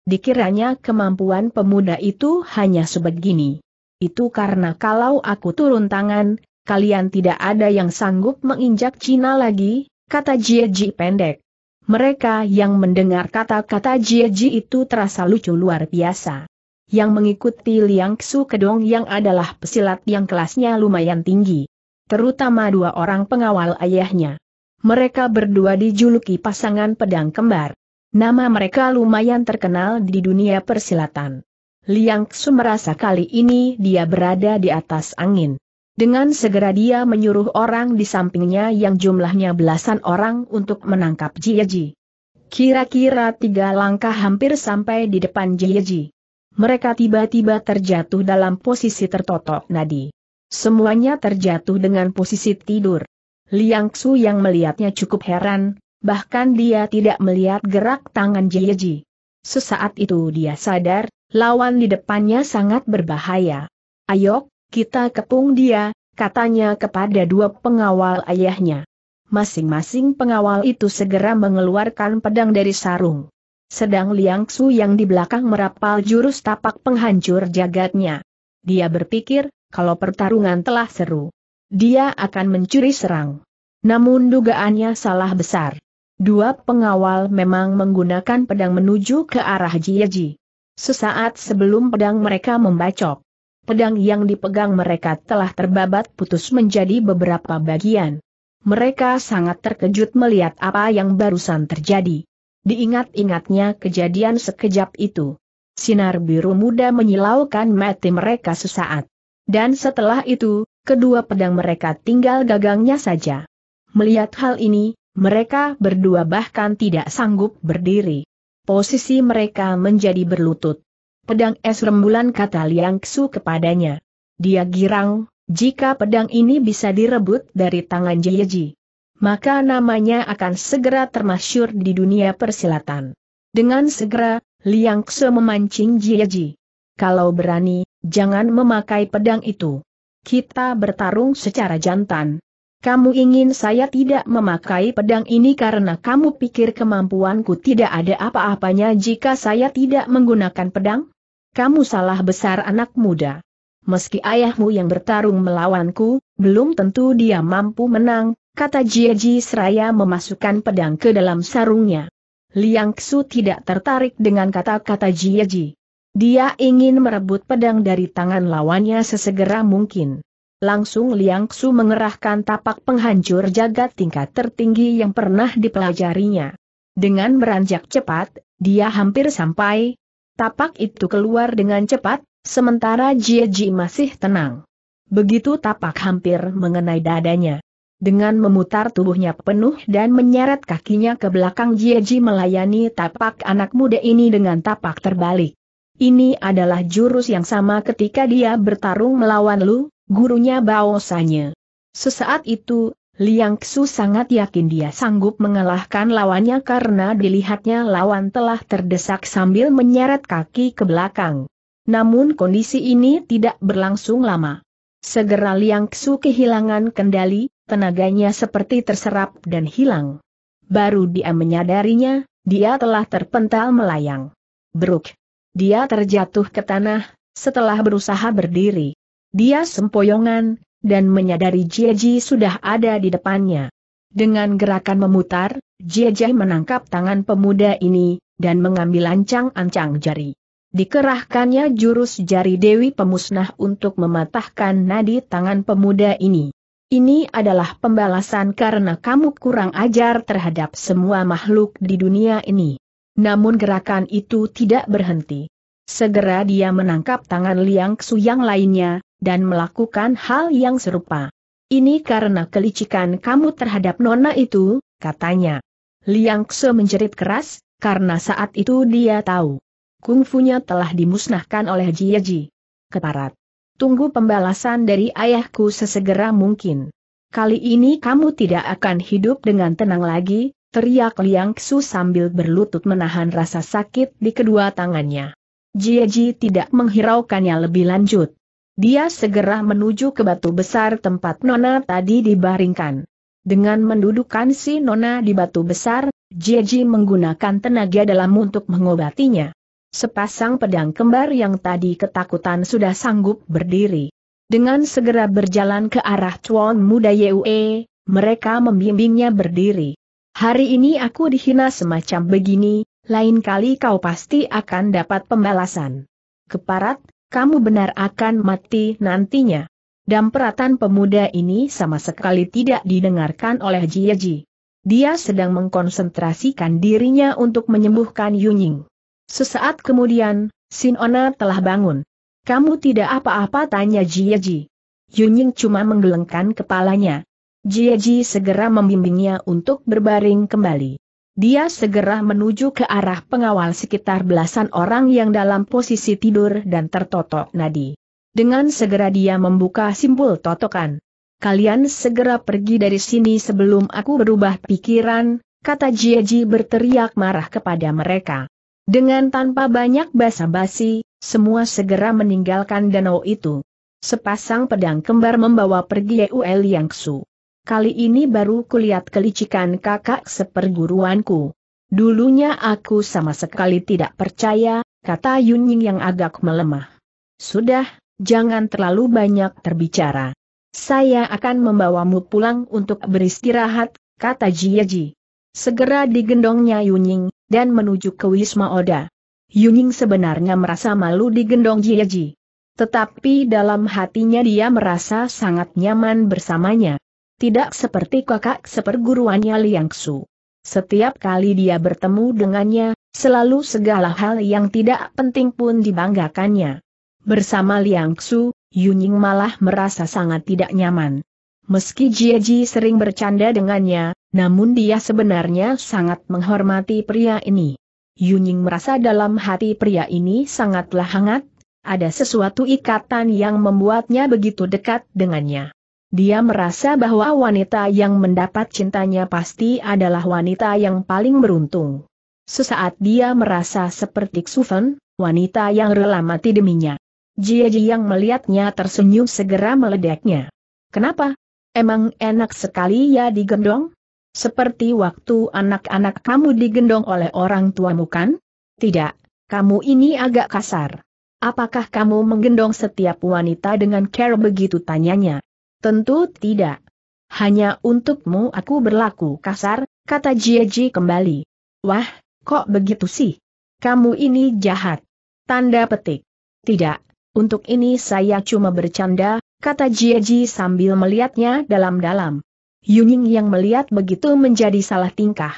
Dikiranya kemampuan pemuda itu hanya sebegini. "Itu karena kalau aku turun tangan, kalian tidak ada yang sanggup menginjak Cina lagi," kata Jiaji pendek. Mereka yang mendengar kata-kata Jiaji itu terasa lucu luar biasa. Yang mengikuti Liang Su ke Dongyang adalah pesilat yang kelasnya lumayan tinggi. Terutama dua orang pengawal ayahnya. Mereka berdua dijuluki pasangan pedang kembar. Nama mereka lumayan terkenal di dunia persilatan. Liang Su merasa kali ini dia berada di atas angin. Dengan segera dia menyuruh orang di sampingnya yang jumlahnya belasan orang untuk menangkap Jiaji. Kira-kira tiga langkah hampir sampai di depan Jiaji. Mereka tiba-tiba terjatuh dalam posisi tertotok nadi. Semuanya terjatuh dengan posisi tidur. Liang Su yang melihatnya cukup heran, bahkan dia tidak melihat gerak tangan Jiaji. Sesaat itu dia sadar, lawan di depannya sangat berbahaya. "Ayo, kita kepung dia," katanya kepada dua pengawal ayahnya. Masing-masing pengawal itu segera mengeluarkan pedang dari sarung. Sedang Liang Su yang di belakang merapal jurus tapak penghancur jagatnya. Dia berpikir, kalau pertarungan telah seru, dia akan mencuri serang. Namun dugaannya salah besar. Dua pengawal memang menggunakan pedang menuju ke arah Jiaji. Sesaat sebelum pedang mereka membacok, pedang yang dipegang mereka telah terbabat putus menjadi beberapa bagian. Mereka sangat terkejut melihat apa yang barusan terjadi. Diingat-ingatnya kejadian sekejap itu. Sinar biru muda menyilaukan mata mereka sesaat. Dan setelah itu, kedua pedang mereka tinggal gagangnya saja. Melihat hal ini, mereka berdua bahkan tidak sanggup berdiri. Posisi mereka menjadi berlutut. "Pedang es rembulan," kata Liang Su kepadanya. Dia girang, jika pedang ini bisa direbut dari tangan Jiaji, maka namanya akan segera termasyur di dunia persilatan. Dengan segera, Liang Su memancing Jiaji. "Kalau berani, jangan memakai pedang itu. Kita bertarung secara jantan. Kamu ingin saya tidak memakai pedang ini karena kamu pikir kemampuanku tidak ada apa-apanya jika saya tidak menggunakan pedang? Kamu salah besar, anak muda. Meski ayahmu yang bertarung melawanku, belum tentu dia mampu menang," kata Jiaji seraya memasukkan pedang ke dalam sarungnya. Liang Su tidak tertarik dengan kata-kata Jiaji. Dia ingin merebut pedang dari tangan lawannya sesegera mungkin. Langsung Liang Su mengerahkan tapak penghancur jagat tingkat tertinggi yang pernah dipelajarinya. Dengan beranjak cepat, dia hampir sampai. Tapak itu keluar dengan cepat, sementara Jiaji masih tenang. Begitu tapak hampir mengenai dadanya, dengan memutar tubuhnya penuh dan menyeret kakinya ke belakang, Jiaji melayani tapak anak muda ini dengan tapak terbalik. Ini adalah jurus yang sama ketika dia bertarung melawan Lu, gurunya Bao Sanye. Sesaat itu, Liang Su sangat yakin dia sanggup mengalahkan lawannya karena dilihatnya lawan telah terdesak sambil menyeret kaki ke belakang. Namun kondisi ini tidak berlangsung lama. Segera Liang Su kehilangan kendali, tenaganya seperti terserap dan hilang. Baru dia menyadarinya, dia telah terpental melayang. Bruk! Dia terjatuh ke tanah, setelah berusaha berdiri. Dia sempoyongan, dan menyadari Jiaji sudah ada di depannya. Dengan gerakan memutar, Jiaji menangkap tangan pemuda ini, dan mengambil ancang-ancang jari. Dikerahkannya jurus Jari Dewi Pemusnah untuk mematahkan nadi tangan pemuda ini. "Ini adalah pembalasan karena kamu kurang ajar terhadap semua makhluk di dunia ini." Namun gerakan itu tidak berhenti. Segera dia menangkap tangan Liang Su yang lainnya, dan melakukan hal yang serupa. "Ini karena kelicikan kamu terhadap nona itu," katanya. Liang Su menjerit keras, karena saat itu dia tahu kungfunya telah dimusnahkan oleh Jiaji. "Keparat. Tunggu pembalasan dari ayahku sesegera mungkin. Kali ini kamu tidak akan hidup dengan tenang lagi," teriak Liang Su sambil berlutut menahan rasa sakit di kedua tangannya. Jiaji tidak menghiraukannya lebih lanjut. Dia segera menuju ke batu besar tempat nona tadi dibaringkan. Dengan mendudukan si nona di batu besar, Jiaji menggunakan tenaga dalam untuk mengobatinya. Sepasang pedang kembar yang tadi ketakutan sudah sanggup berdiri. Dengan segera berjalan ke arah tuan muda Yue, mereka membimbingnya berdiri. Hari ini aku dihina semacam begini, lain kali kau pasti akan dapat pembalasan. Keparat, kamu benar akan mati nantinya." Damperatan pemuda ini sama sekali tidak didengarkan oleh Jiaji. Dia sedang mengkonsentrasikan dirinya untuk menyembuhkan Yunying. Sesaat kemudian, Sinona telah bangun. "Kamu tidak apa-apa?" tanya Jiaji. Yunying cuma menggelengkan kepalanya. Jiaji segera membimbingnya untuk berbaring kembali. Dia segera menuju ke arah pengawal sekitar belasan orang yang dalam posisi tidur dan tertotok nadi. Dengan segera dia membuka simpul totokan. "Kalian segera pergi dari sini sebelum aku berubah pikiran," kata Jiaji berteriak marah kepada mereka. Dengan tanpa banyak basa-basi, semua segera meninggalkan danau itu. Sepasang pedang kembar membawa pergi Yue Liang Su. "Kali ini baru kulihat kelicikan kakak seperguruanku. Dulunya aku sama sekali tidak percaya," kata Yunying yang agak melemah. "Sudah, jangan terlalu banyak terbicara. Saya akan membawamu pulang untuk beristirahat," kata Jiaji. Segera digendongnya Yunying, dan menuju ke Wisma Oda. Yunying sebenarnya merasa malu digendong Jiaji. Tetapi dalam hatinya dia merasa sangat nyaman bersamanya. Tidak seperti kakak seperguruannya Liang Su. Setiap kali dia bertemu dengannya, selalu segala hal yang tidak penting pun dibanggakannya. Bersama Liang Su, Yunying malah merasa sangat tidak nyaman. Meski Jiaji sering bercanda dengannya, namun dia sebenarnya sangat menghormati pria ini. Yunying merasa dalam hati pria ini sangatlah hangat, ada sesuatu ikatan yang membuatnya begitu dekat dengannya. Dia merasa bahwa wanita yang mendapat cintanya pasti adalah wanita yang paling beruntung. Sesaat dia merasa seperti Xufen, wanita yang rela mati deminya. Jiaji yang melihatnya tersenyum segera meledaknya. "Kenapa? Emang enak sekali ya digendong? Seperti waktu anak-anak kamu digendong oleh orang tuamu kan? Tidak, kamu ini agak kasar. Apakah kamu menggendong setiap wanita dengan care begitu?" tanyanya. "Tentu tidak. Hanya untukmu aku berlaku kasar," kata Jiaji kembali. "Wah, kok begitu sih? Kamu ini jahat." Tanda petik. "Tidak, untuk ini saya cuma bercanda," kata Jiaji sambil melihatnya dalam-dalam. Yunying yang melihat begitu menjadi salah tingkah.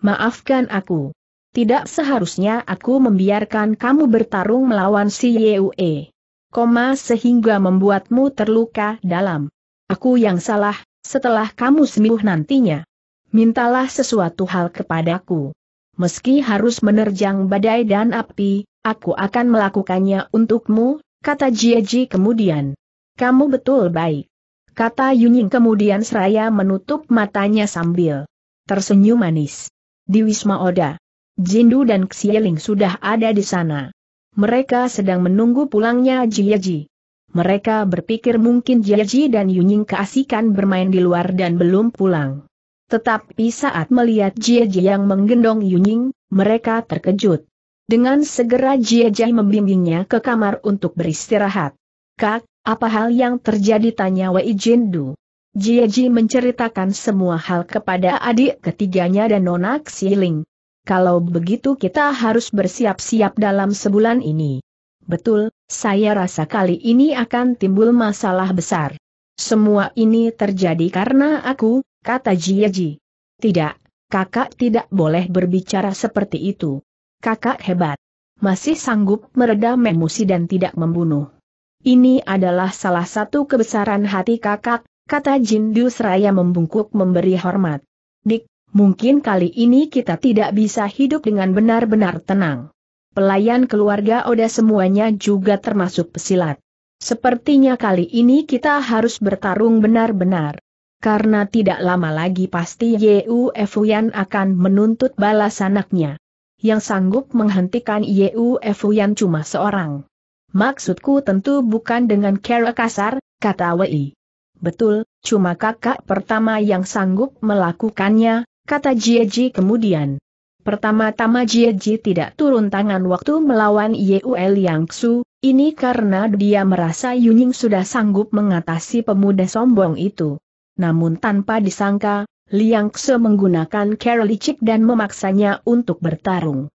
"Maafkan aku. Tidak seharusnya aku membiarkan kamu bertarung melawan si Yue. Koma sehingga membuatmu terluka dalam. Aku yang salah, setelah kamu sembuh nantinya. Mintalah sesuatu hal kepadaku. Meski harus menerjang badai dan api, aku akan melakukannya untukmu," kata Jiaji kemudian. "Kamu betul baik," kata Yunying kemudian seraya menutup matanya sambil tersenyum manis. Di Wisma Oda, Jindu dan Xieling sudah ada di sana. Mereka sedang menunggu pulangnya Jiaji. Mereka berpikir mungkin Jiaji dan Yunying keasikan bermain di luar dan belum pulang. Tetapi saat melihat Jiaji yang menggendong Yunying, mereka terkejut. Dengan segera Jiaji membimbingnya ke kamar untuk beristirahat. "Kak, apa hal yang terjadi?" tanya Wei Jinlu. Jiaji menceritakan semua hal kepada adik ketiganya dan Nona Xieling. "Kalau begitu kita harus bersiap-siap dalam sebulan ini. Betul, saya rasa kali ini akan timbul masalah besar. Semua ini terjadi karena aku," kata Jiaji. "Tidak, kakak tidak boleh berbicara seperti itu. Kakak hebat. Masih sanggup meredam emosi dan tidak membunuh. Ini adalah salah satu kebesaran hati kakak," kata Jindu seraya membungkuk memberi hormat. "Dik, mungkin kali ini kita tidak bisa hidup dengan benar-benar tenang. Pelayan keluarga Oda semuanya juga termasuk pesilat. Sepertinya kali ini kita harus bertarung benar-benar. Karena tidak lama lagi pasti Yue Fuyan akan menuntut balas anaknya. Yang sanggup menghentikan Yue Fuyan cuma seorang. Maksudku tentu bukan dengan cara kasar," kata Wei. "Betul, cuma kakak pertama yang sanggup melakukannya," kata Jiaji kemudian. "Pertama-tama Jiaji tidak turun tangan waktu melawan Yue Liang Su, ini karena dia merasa Yunying sudah sanggup mengatasi pemuda sombong itu. Namun tanpa disangka, Liang Su menggunakan cara licik dan memaksanya untuk bertarung.